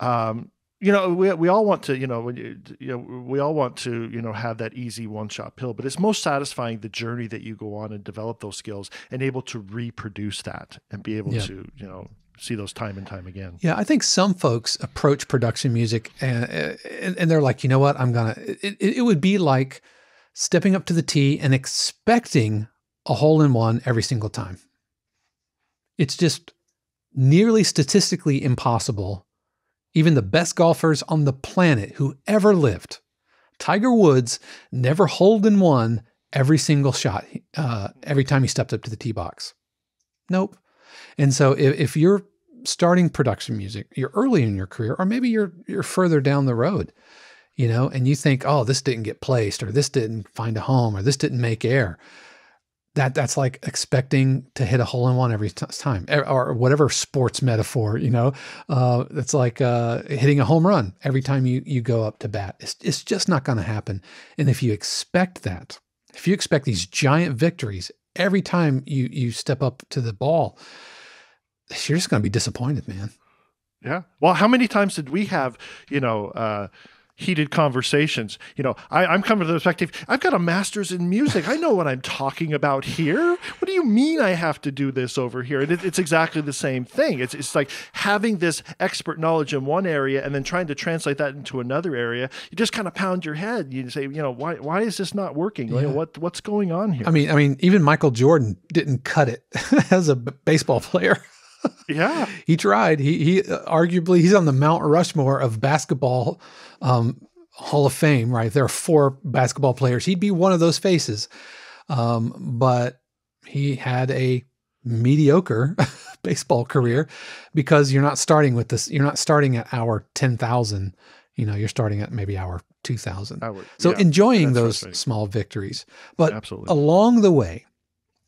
um, you know, we, we all want to, you know, when you, you know, we all want to, you know, have that easy one shot pill, but it's most satisfying the journey that you go on and develop those skills and able to reproduce that and be able yeah. to, you know, see those time and time again. Yeah. I think some folks approach production music and, and, and they're like, you know what, I'm going to, it would be like stepping up to the tee and expecting a hole in one every single time. It's just nearly statistically impossible. Even the best golfers on the planet who ever lived, Tiger Woods never holed in one every single shot, uh, every time he stepped up to the tee box. Nope. And so if, if you're starting production music, you're early in your career, or maybe you're, you're further down the road, you know, and you think, oh, this didn't get placed or this didn't find a home or this didn't make air. That that's like expecting to hit a hole in one every time or whatever sports metaphor, you know, uh, it's like uh, hitting a home run every time you, you go up to bat. It's, it's just not going to happen. And if you expect that, if you expect these giant victories every time you, you step up to the ball, you're just going to be disappointed, man. Yeah. Well, how many times did we have, you know, uh, heated conversations? You know, I, I'm coming to the perspective, I've got a master's in music. I know what I'm talking about here. What do you mean I have to do this over here? And it, it's exactly the same thing. It's, it's like having this expert knowledge in one area and then trying to translate that into another area. You just kind of pound your head. You say, you know, why, why is this not working? Yeah. You know, what, what's going on here? I mean, I mean, even Michael Jordan didn't cut it as a baseball player. Yeah. He tried. He, he uh, arguably, he's on the Mount Rushmore of basketball um, Hall of Fame, right? There are four basketball players. He'd be one of those faces. Um, but he had a mediocre baseball career because you're not starting with this. You're not starting at hour ten thousand. You know, you're starting at maybe hour two thousand. Hour, so yeah, enjoying those small victories. But absolutely, along the way,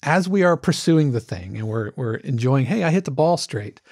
as we are pursuing the thing and we're, we're enjoying, hey, I hit the ball straight,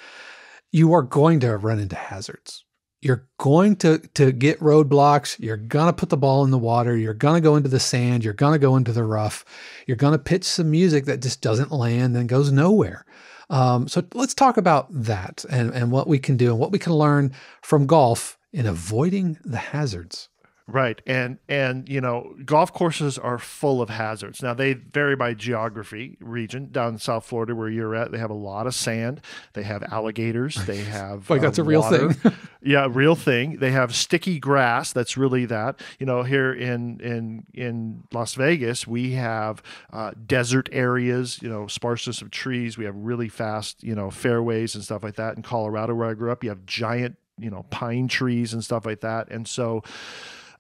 you are going to run into hazards. You're going to, to get roadblocks. You're going to put the ball in the water. You're going to go into the sand. You're going to go into the rough. You're going to pitch some music that just doesn't land and goes nowhere. Um, so let's talk about that and, and what we can do and what we can learn from golf in avoiding the hazards. Right. And, and, you know, golf courses are full of hazards. Now, they vary by geography region. Down in South Florida, where you're at, they have a lot of sand. They have alligators. They have like, uh, that's a real water. thing. Yeah, real thing. They have sticky grass. That's really that. You know, here in, in, in Las Vegas, we have uh, desert areas, you know, sparseness of trees. We have really fast, you know, fairways and stuff like that. In Colorado, where I grew up, you have giant, you know, pine trees and stuff like that. And so,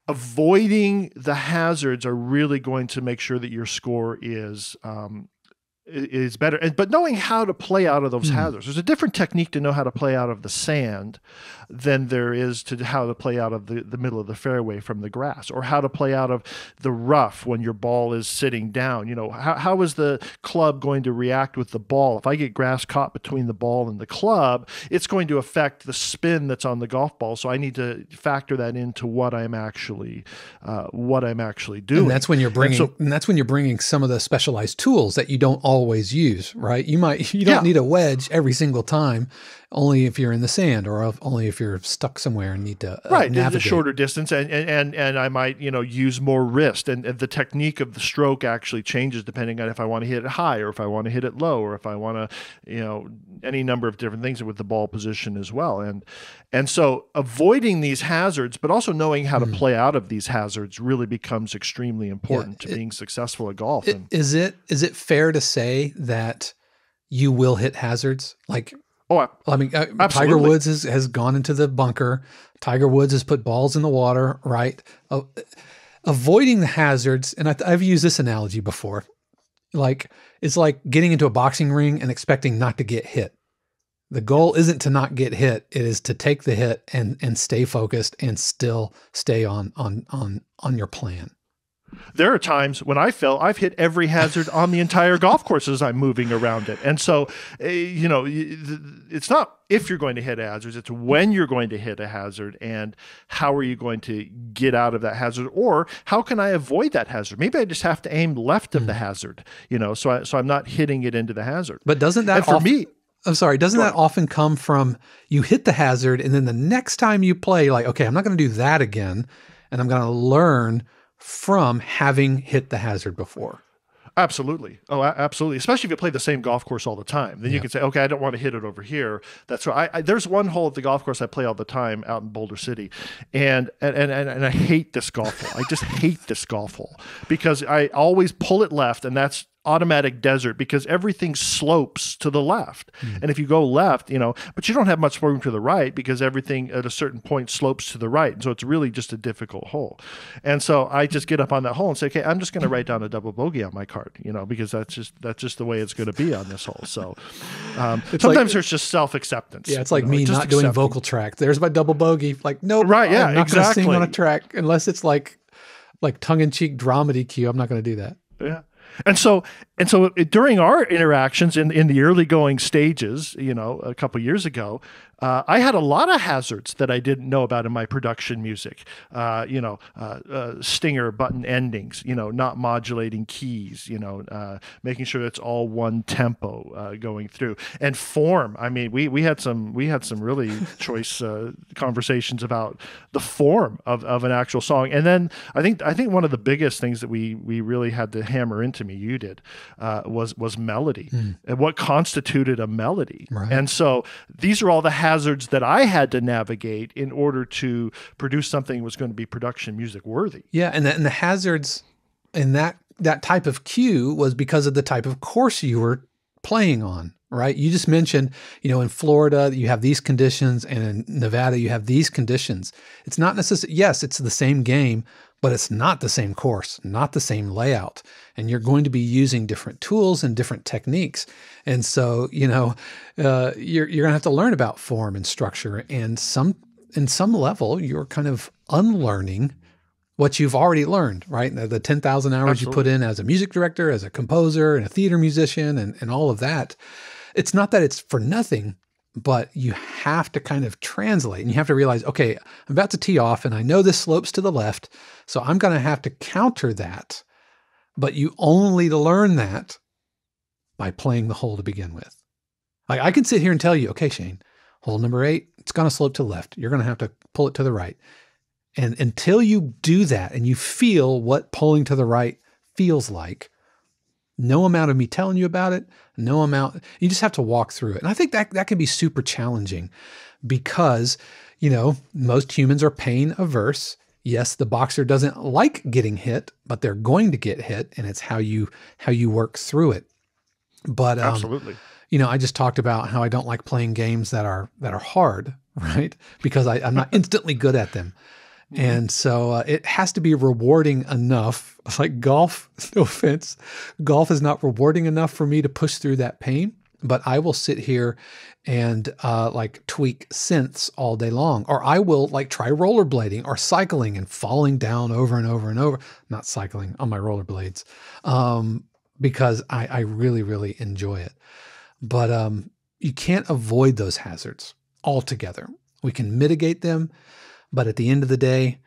avoiding the hazards are really going to make sure that your score is um, is better. And but knowing how to play out of those mm. hazards, there's a different technique to know how to play out of the sand than there is to how to play out of the, the middle of the fairway from the grass, or how to play out of the rough when your ball is sitting down. You know, how, how is the club going to react with the ball? If I get grass caught between the ball and the club, it's going to affect the spin that's on the golf ball. So I need to factor that into what I'm actually, uh, what I'm actually doing. And that's when you're bringing, and, so, and that's when you're bringing some of the specialized tools that you don't always use, right? You might, you don't yeah. need a wedge every single time. Only if you're in the sand, or only if you're stuck somewhere and need to uh, right. navigate. Right, a shorter distance, and, and and I might, you know, use more wrist, and, and the technique of the stroke actually changes depending on if I want to hit it high, or if I want to hit it low, or if I want to, you know, any number of different things with the ball position as well. And and so avoiding these hazards, but also knowing how to mm. play out of these hazards, really becomes extremely important yeah, it, to being successful at golf. It, and, is it is it fair to say that you will hit hazards? Like, Oh, I, I mean, absolutely. Tiger Woods has, has gone into the bunker. Tiger Woods has put balls in the water, right? Uh, avoiding the hazards, and I, I've used this analogy before, like it's like getting into a boxing ring and expecting not to get hit. The goal isn't to not get hit. It is to take the hit and and stay focused and still stay on on on on your plan. There are times when I fell, I've hit every hazard on the entire golf course as I'm moving around it. And so, you know, it's not if you're going to hit hazards, it's when you're going to hit a hazard, and how are you going to get out of that hazard, or how can I avoid that hazard? Maybe I just have to aim left of the hazard, you know, so, I, so I'm not hitting it into the hazard. But doesn't that, and for often, me, I'm sorry, doesn't that often come from you hit the hazard, and then the next time you play, you're like, okay, I'm not going to do that again, and I'm going to learn from having hit the hazard before. Absolutely. Oh, absolutely. Especially if you play the same golf course all the time, then yeah. you can say, okay, I don't want to hit it over here. That's right. I, I, there's one hole at the golf course I play all the time out in Boulder City. And, and, and, and I hate this golf hole. I just hate this golf hole because I always pull it left, and that's automatic desert because everything slopes to the left. Mm. And if you go left, you know, but you don't have much room to the right because everything at a certain point slopes to the right. And so it's really just a difficult hole. And so I just get up on that hole and say, okay, I'm just going to write down a double bogey on my card, you know, because that's just, that's just the way it's going to be on this hole. So um, sometimes like, there's just self-acceptance. Yeah. It's like, you know, me not accepting. Doing vocal track. There's my double bogey. Like, no, nope, right. Yeah, I'm not exactly. gonna sing on a track unless it's like, like tongue in cheek dramedy cue. I'm not going to do that. Yeah. And so, and so it, during our interactions in in the early going stages, you know, a couple of years ago, uh, I had a lot of hazards that I didn't know about in my production music. Uh, you know, uh, uh, stinger button endings. You know, not modulating keys. You know, uh, making sure it's all one tempo uh, going through, and form. I mean, we we had some we had some really choice uh, conversations about the form of of an actual song. And then I think I think one of the biggest things that we we really had to hammer into. To me, you did, uh, was was melody mm. and what constituted a melody. Right. And so these are all the hazards that I had to navigate in order to produce something that was going to be production music worthy. Yeah, and the, and the hazards in that that type of cue was because of the type of course you were playing on. Right? You just mentioned, you know, in Florida you have these conditions, and in Nevada you have these conditions. It's not necessarily, yes, it's the same game, but it's not the same course, not the same layout. And you're going to be using different tools and different techniques. And so, you know, uh, you're, you're going to have to learn about form and structure. And some, in some level, you're kind of unlearning what you've already learned, right? The, the ten thousand hours Absolutely. You put in as a music director, as a composer, and a theater musician, and, and all of that. It's not that it's for nothing, but you have to kind of translate, and you have to realize, okay, I'm about to tee off and I know this slopes to the left, so I'm going to have to counter that. But you only learn that by playing the hole to begin with. Like, I can sit here and tell you, okay, Shane, hole number eight, it's going to slope to the left. You're going to have to pull it to the right. And until you do that and you feel what pulling to the right feels like, no amount of me telling you about it, no amount, you just have to walk through it. And I think that that can be super challenging because, you know, most humans are pain averse. Yes, the boxer doesn't like getting hit, but they're going to get hit, and it's how you how you work through it. But um, absolutely. You know, I just talked about how I don't like playing games that are that are hard, right? Because I, I'm not instantly good at them. And so uh, it has to be rewarding enough. Like golf, no offense, golf is not rewarding enough for me to push through that pain. But I will sit here and uh, like tweak synths all day long, or I will like try rollerblading or cycling and falling down over and over and over. Not cycling on my rollerblades, um, because I, I really, really enjoy it. But um, you can't avoid those hazards altogether. We can mitigate them. But at the end of the day,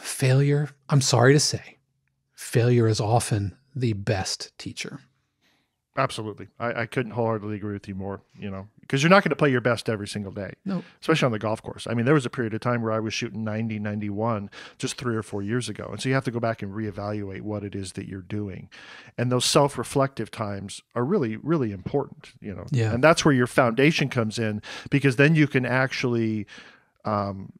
failure, I'm sorry to say, failure is often the best teacher. Absolutely. I, I couldn't wholeheartedly agree with you more, you know, because you're not going to play your best every single day, no, especially on the golf course. I mean, there was a period of time where I was shooting ninety, ninety-one just three or four years ago. And so you have to go back and reevaluate what it is that you're doing. And those self-reflective times are really, really important, you know, yeah. And that's where your foundation comes in, because then you can actually Um,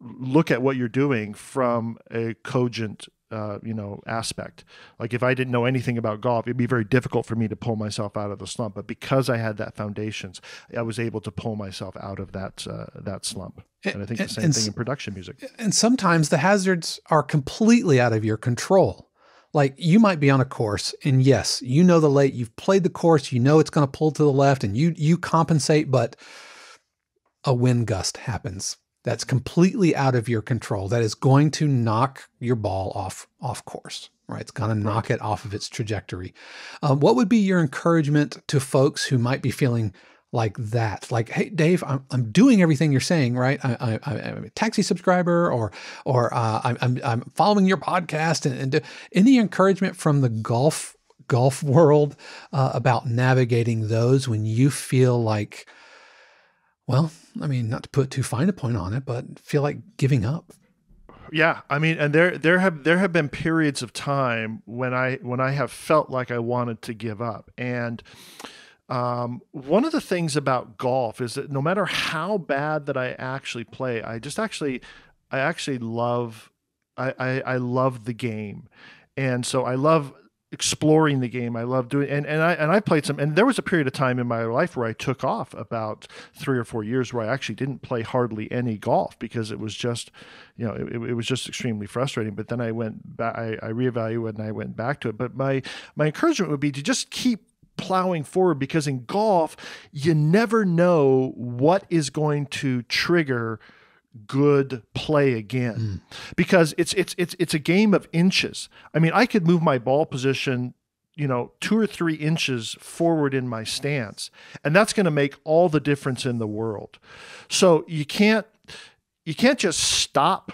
look at what you're doing from a cogent, uh, you know, aspect. Like if I didn't know anything about golf, it'd be very difficult for me to pull myself out of the slump. But because I had that foundations, I was able to pull myself out of that, uh, that slump. And I think the same and, thing in production music. And sometimes the hazards are completely out of your control. Like you might be on a course and yes, you know, the late, you've played the course, you know, it's going to pull to the left and you, you compensate, but a wind gust happens. That's completely out of your control. That is going to knock your ball off, off course, right? It's going to knock it off of its trajectory. Um, what would be your encouragement to folks who might be feeling like that? Like, hey, Dave, I'm, I'm doing everything you're saying, right? I, I, I'm a Taxi subscriber, or, or uh, I'm, I'm following your podcast. And, and do, any encouragement from the golf, golf world uh, about navigating those when you feel like, well, I mean, not to put too fine a point on it, but feel like giving up. Yeah, I mean, and there there have there have been periods of time when I when I have felt like I wanted to give up. And um, one of the things about golf is that no matter how bad that I actually play, I just actually I actually love I I, I love the game, and so I love exploring the game. I love doing, and, and I, and I played some, and there was a period of time in my life where I took off about three or four years where I actually didn't play hardly any golf because it was just, you know, it, it was just extremely frustrating. But then I went back, I, I reevaluated and I went back to it. But my, my encouragement would be to just keep plowing forward, because in golf, you never know what is going to trigger good play again, mm. because it's, it's, it's, it's a game of inches. I mean, I could move my ball position, you know, two or three inches forward in my stance, and that's going to make all the difference in the world. So you can't, you can't just stop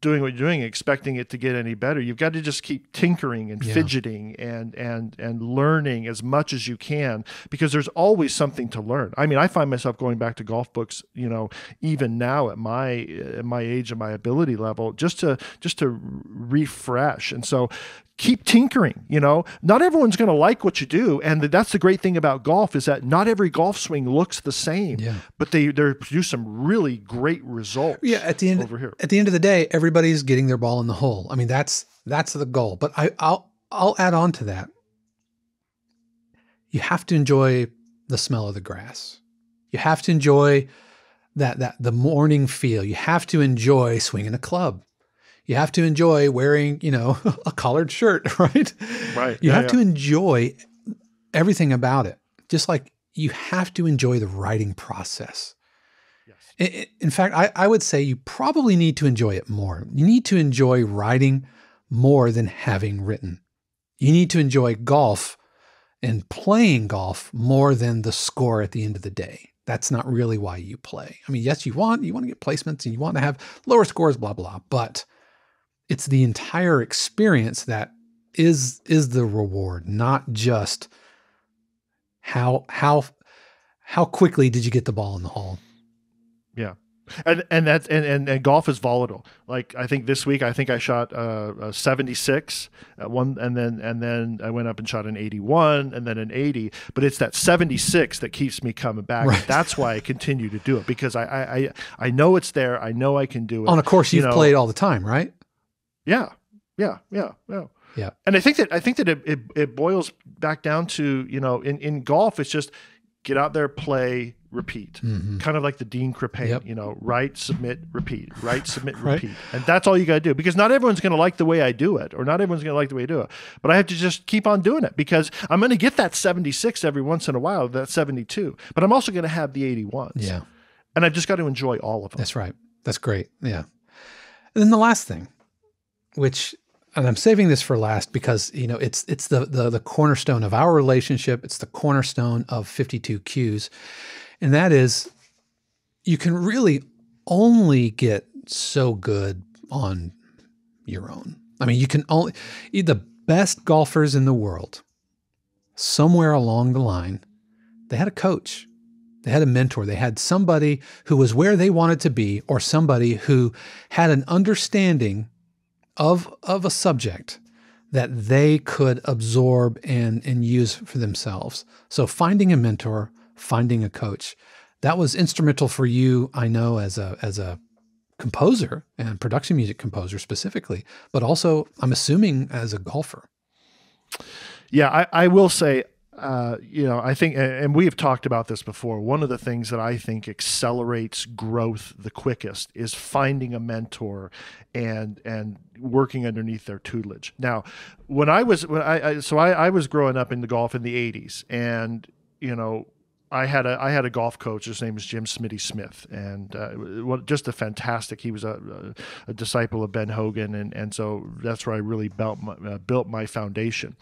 doing what you're doing, expecting it to get any better. You've got to just keep tinkering and yeah. fidgeting and, and, and learning as much as you can, because there's always something to learn. I mean, I find myself going back to golf books, you know, even now at my, at my age and my ability level, just to, just to refresh. And so keep tinkering, you know, not everyone's going to like what you do. And that's the great thing about golf, is that not every golf swing looks the same, yeah. but they, they produce some really great results. Yeah. At the end, over here. At the end of the day, everybody Everybody's getting their ball in the hole. I mean, that's that's the goal. But I, I'll I'll add on to that. You have to enjoy the smell of the grass. You have to enjoy that that the morning feel. You have to enjoy swinging a club. You have to enjoy wearing, you know, a collared shirt, right? Right. You yeah, have yeah. to enjoy everything about it. Just like you have to enjoy the writing process. In fact, I, I would say you probably need to enjoy it more. You need to enjoy writing more than having written. You need to enjoy golf and playing golf more than the score at the end of the day. That's not really why you play. I mean, yes, you want, you want to get placements and you want to have lower scores, blah, blah, but it's the entire experience that is, is the reward, not just how, how, how quickly did you get the ball in the hole? Yeah. And and that's and, and and golf is volatile. Like I think this week, I think I shot uh, a seventy-six at one, and then and then I went up and shot an eighty-one, and then an eighty. But it's that seventy-six that keeps me coming back. Right. That's why I continue to do it, because I, I I I know it's there. I know I can do it. On a course you've you know, played all the time, right? Yeah, yeah, yeah, yeah. Yeah. And I think that I think that it, it it boils back down to, you know, in in golf, it's just get out there, play, repeat. Mm-hmm. Kind of like the Dean Crepin, yep. you know, write, submit, repeat, write, submit, right? repeat. And that's all you got to do, because not everyone's going to like the way I do it, or not everyone's going to like the way I do it. But I have to just keep on doing it, because I'm going to get that seventy-six every once in a while, that seventy-two, but I'm also going to have the eighty-ones. Yeah. And I've just got to enjoy all of them. That's right. That's great. Yeah. And then the last thing, which, and I'm saving this for last because, you know, it's it's the the, the cornerstone of our relationship. It's the cornerstone of fifty-two Cues. And that is, you can really only get so good on your own. I mean, you can only, the best golfers in the world, somewhere along the line, they had a coach, they had a mentor, they had somebody who was where they wanted to be, or somebody who had an understanding of, of a subject that they could absorb and, and use for themselves. So finding a mentor, finding a coach, that was instrumental for you, I know, as a as a composer and production music composer specifically, but also I'm assuming as a golfer. Yeah, I, I will say, uh, you know, I think, and we have talked about this before, one of the things that I think accelerates growth the quickest is finding a mentor and and working underneath their tutelage. Now, when I was when I, I so I, I was growing up in the golf in the eighties, and you know, I had a I had a golf coach. His name was Jim Smitty Smith, and uh, just a fantastic. He was a, a disciple of Ben Hogan, and and so that's where I really built my, uh, built my foundation.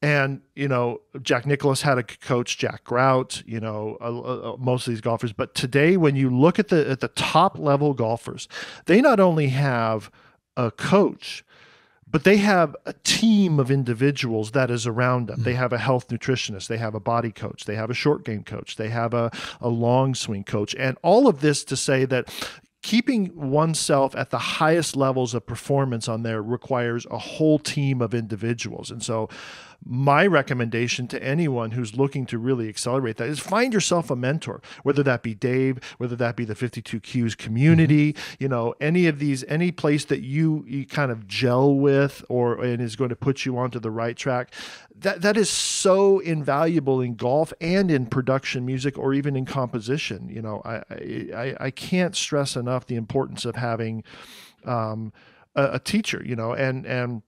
And you know, Jack Nicholas had a coach, Jack Grout. You know, uh, uh, most of these golfers. But today, when you look at the at the top level golfers, they not only have a coach, but they have a team of individuals that is around them. Mm-hmm. They have a health nutritionist. They have a body coach. They have a short game coach. They have a, a long swing coach. And all of this to say that keeping oneself at the highest levels of performance on there requires a whole team of individuals. And so my recommendation to anyone who's looking to really accelerate that is find yourself a mentor, whether that be Dave, whether that be the fifty-two Cues community, mm-hmm. you know, any of these, any place that you, you kind of gel with, or and is going to put you onto the right track. That that is so invaluable in golf and in production music, or even in composition. You know, I I, I can't stress enough the importance of having um, a, a teacher. You know, and and.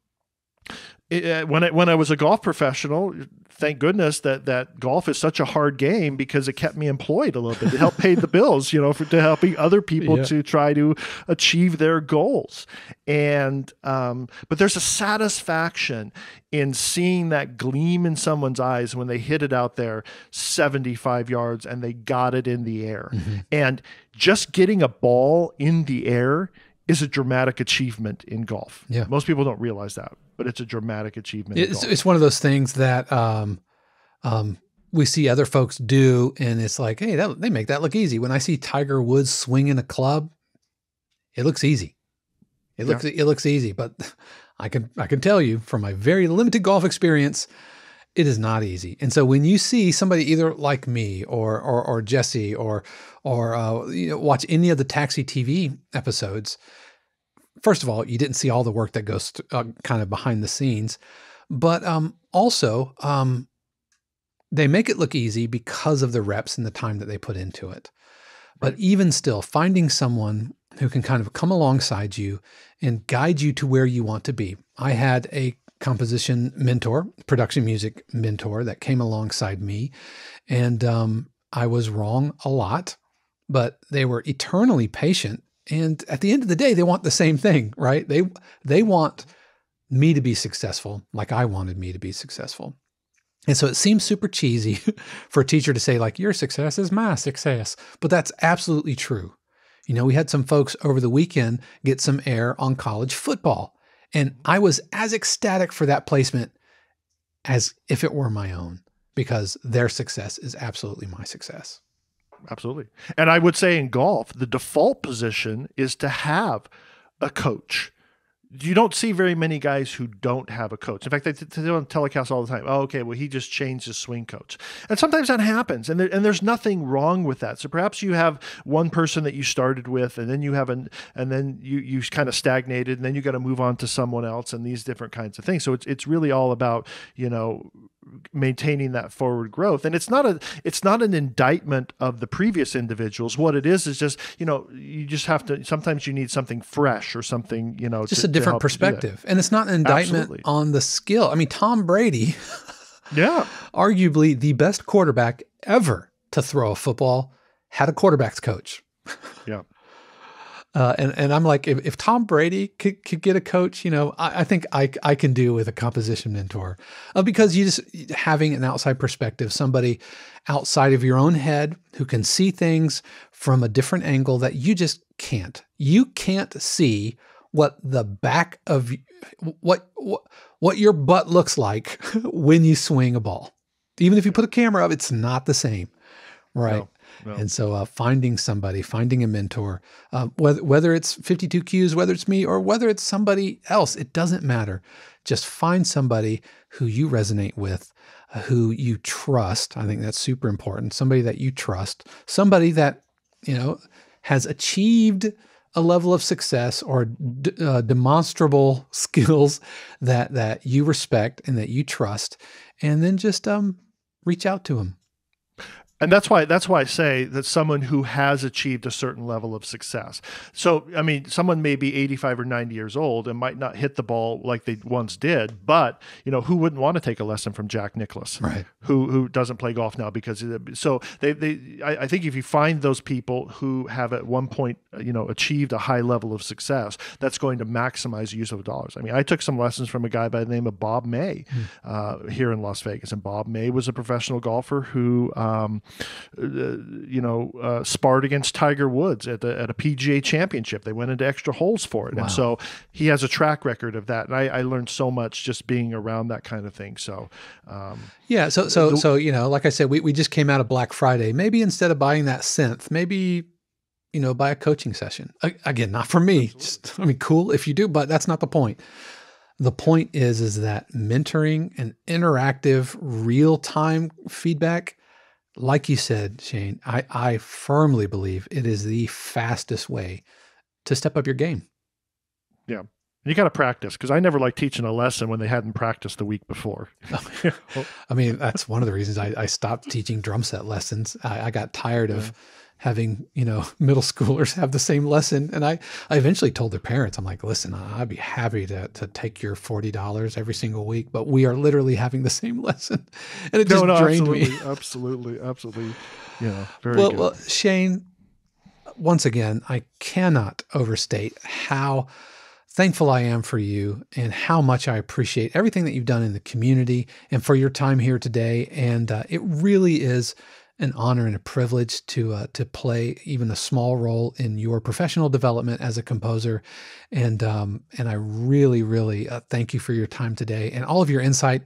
It, when I, when I was a golf professional, thank goodness that that golf is such a hard game, because it kept me employed a little bit. It helped pay the bills, you know, for to helping other people yeah. to try to achieve their goals. And um, but there's a satisfaction in seeing that gleam in someone's eyes when they hit it out there seventy-five yards and they got it in the air. Mm-hmm. And just getting a ball in the air is a dramatic achievement in golf. Yeah. Most people don't realize that, but it's a dramatic achievement. It's, in golf. It's one of those things that um, um, we see other folks do, and it's like, hey, that, they make that look easy. When I see Tiger Woods swinging a club, it looks easy. It looks yeah. it looks easy, but I can I can tell you from my very limited golf experience, it is not easy. And so when you see somebody either like me or or, or Jesse or or uh, you know, watch any of the Taxi T V episodes, first of all, you didn't see all the work that goes to, uh, kind of behind the scenes, but um, also um, they make it look easy because of the reps and the time that they put into it. But even still, finding someone who can kind of come alongside you and guide you to where you want to be. I had a composition mentor, production music mentor that came alongside me. And um, I was wrong a lot, but they were eternally patient. And at the end of the day, they want the same thing, right? They, they want me to be successful, like I wanted me to be successful. And so it seems super cheesy for a teacher to say, like, your success is my success, but that's absolutely true. You know, we had some folks over the weekend get some air on college football, and I was as ecstatic for that placement as if it were my own, because their success is absolutely my success. absolutely. And I would say in golf, the default position is to have a coach. You don't see very many guys who don't have a coach. In fact, they, they don't telecast all the time. Oh, okay, well, he just changed his swing coach. And sometimes that happens, and, there, and there's nothing wrong with that. So perhaps you have one person that you started with, and then you have an, and then you, you kind of stagnated, and then you got to move on to someone else and these different kinds of things. So it's, it's really all about, you know, maintaining that forward growth. And it's not a, it's not an indictment of the previous individuals. What it is, is just, you know, you just have to, sometimes you need something fresh or something, you know, just to, a different perspective. And it's not an indictment Absolutely. on the skill. I mean, Tom Brady, yeah, arguably the best quarterback ever to throw a football, had a quarterback's coach. Yeah. Uh, and, and I'm like, if, if Tom Brady could, could get a coach, you know, I, I think I, I can do with a composition mentor, uh, because you just having an outside perspective, somebody outside of your own head who can see things from a different angle that you just can't. You can't see what the back of what, what, what your butt looks like when you swing a ball. Even if you put a camera up, it's not the same. Right. No. No. And so uh, finding somebody, finding a mentor, uh, whether, whether it's fifty-two Cues, whether it's me, or whether it's somebody else, it doesn't matter. Just find somebody who you resonate with, uh, who you trust. I think that's super important. Somebody that you trust, somebody that, you know, has achieved a level of success or d uh, demonstrable skills that, that you respect and that you trust, and then just um, reach out to them. And that's why, that's why I say that someone who has achieved a certain level of success. So, I mean, someone may be eighty-five or ninety years old and might not hit the ball like they once did, but, you know, who wouldn't want to take a lesson from Jack Nicholas, right? Who, who doesn't play golf now because, so they, they, I, I think if you find those people who have at one point, you know, achieved a high level of success, that's going to maximize the use of dollars. I mean, I took some lessons from a guy by the name of Bob May, hmm. uh, here in Las Vegas. And Bob May was a professional golfer who, um, Uh, you know, uh, sparred against Tiger Woods at, the, at a P G A championship. They went into extra holes for it. Wow. And so he has a track record of that. And I, I learned so much just being around that kind of thing. So, um, yeah. So, so, so, you know, like I said, we, we just came out of Black Friday. Maybe instead of buying that synth, maybe, you know, buy a coaching session. I, again, not for me. Just, I mean, cool if you do, but that's not the point. The point is, is that mentoring and interactive real-time feedback, like you said, Shane, I, I firmly believe it is the fastest way to step up your game. Yeah. You got to practice, because I never liked teaching a lesson when they hadn't practiced the week before. I mean, that's one of the reasons I, I stopped teaching drum set lessons. I, I got tired yeah. of having, you know, middle schoolers have the same lesson. And I, I eventually told their parents, I'm like, listen, I'd be happy to, to take your forty dollars every single week, but we are literally having the same lesson. And it no, just no, drained absolutely, me. Absolutely. Absolutely. Yeah. Very well, good. Well, Shane, once again, I cannot overstate how thankful I am for you and how much I appreciate everything that you've done in the community and for your time here today. And uh, it really is an honor and a privilege to uh, to play even a small role in your professional development as a composer. And um, and I really, really uh, thank you for your time today and all of your insight.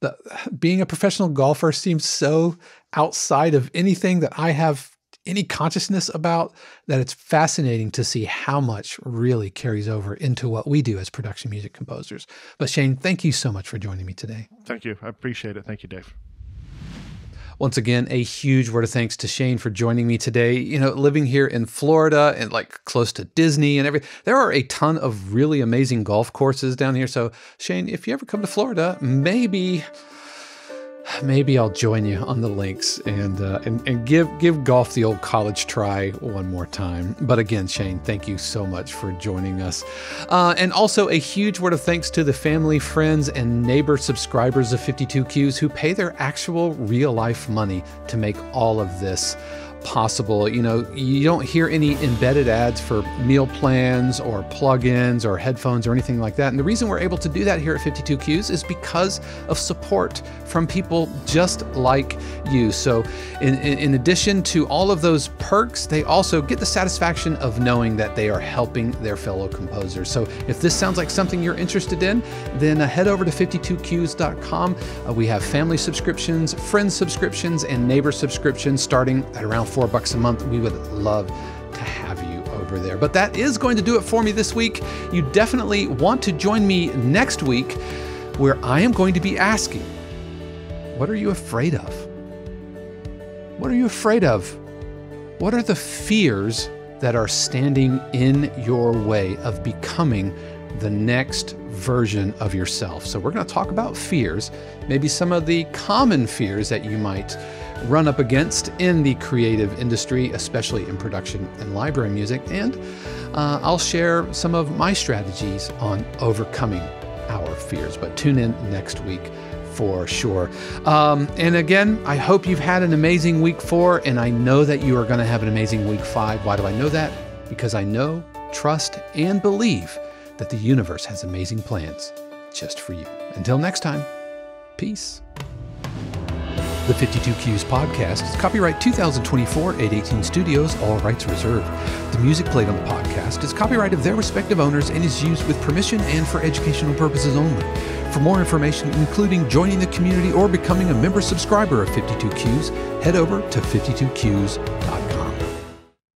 The, being a professional golfer seems so outside of anything that I have any consciousness about that it's fascinating to see how much really carries over into what we do as production music composers. But Shane, thank you so much for joining me today. Thank you. I appreciate it. Thank you, Dave. Once again, a huge word of thanks to Shane for joining me today. You know, living here in Florida and like close to Disney and everything, there are a ton of really amazing golf courses down here. So Shane, if you ever come to Florida, maybe, maybe I'll join you on the links and, uh, and, and give, give golf the old college try one more time. But again, Shane, thank you so much for joining us. Uh, and also a huge word of thanks to the family, friends, and neighbor subscribers of fifty-two Cues who pay their actual real life money to make all of this possible. You know, you don't hear any embedded ads for meal plans or plugins or headphones or anything like that. And the reason we're able to do that here at fifty-two Cues is because of support from people just like you. So in, in, in addition to all of those perks, they also get the satisfaction of knowing that they are helping their fellow composers. So if this sounds like something you're interested in, then uh, head over to fifty-two cues dot com. Uh, we have family subscriptions, friend subscriptions, and neighbor subscriptions starting at around four bucks a month. We would love to have you over there. But that is going to do it for me this week. You definitely want to join me next week, where I am going to be asking, what are you afraid of? What are you afraid of? What are the fears that are standing in your way of becoming the next version of yourself? So we're going to talk about fears, maybe some of the common fears that you might run up against in the creative industry, especially in production and library music. And uh, I'll share some of my strategies on overcoming our fears. But tune in next week for sure. Um, and again, I hope you've had an amazing week four, and I know that you are going to have an amazing week five. Why do I know that? Because I know, trust, and believe that the universe has amazing plans just for you. Until next time, peace. The fifty-two Cues podcast is copyright two thousand twenty-four, eight eighteen Studios, all rights reserved. The music played on the podcast is copyright of their respective owners and is used with permission and for educational purposes only. For more information, including joining the community or becoming a member subscriber of fifty-two Cues, head over to fifty-two cues dot com.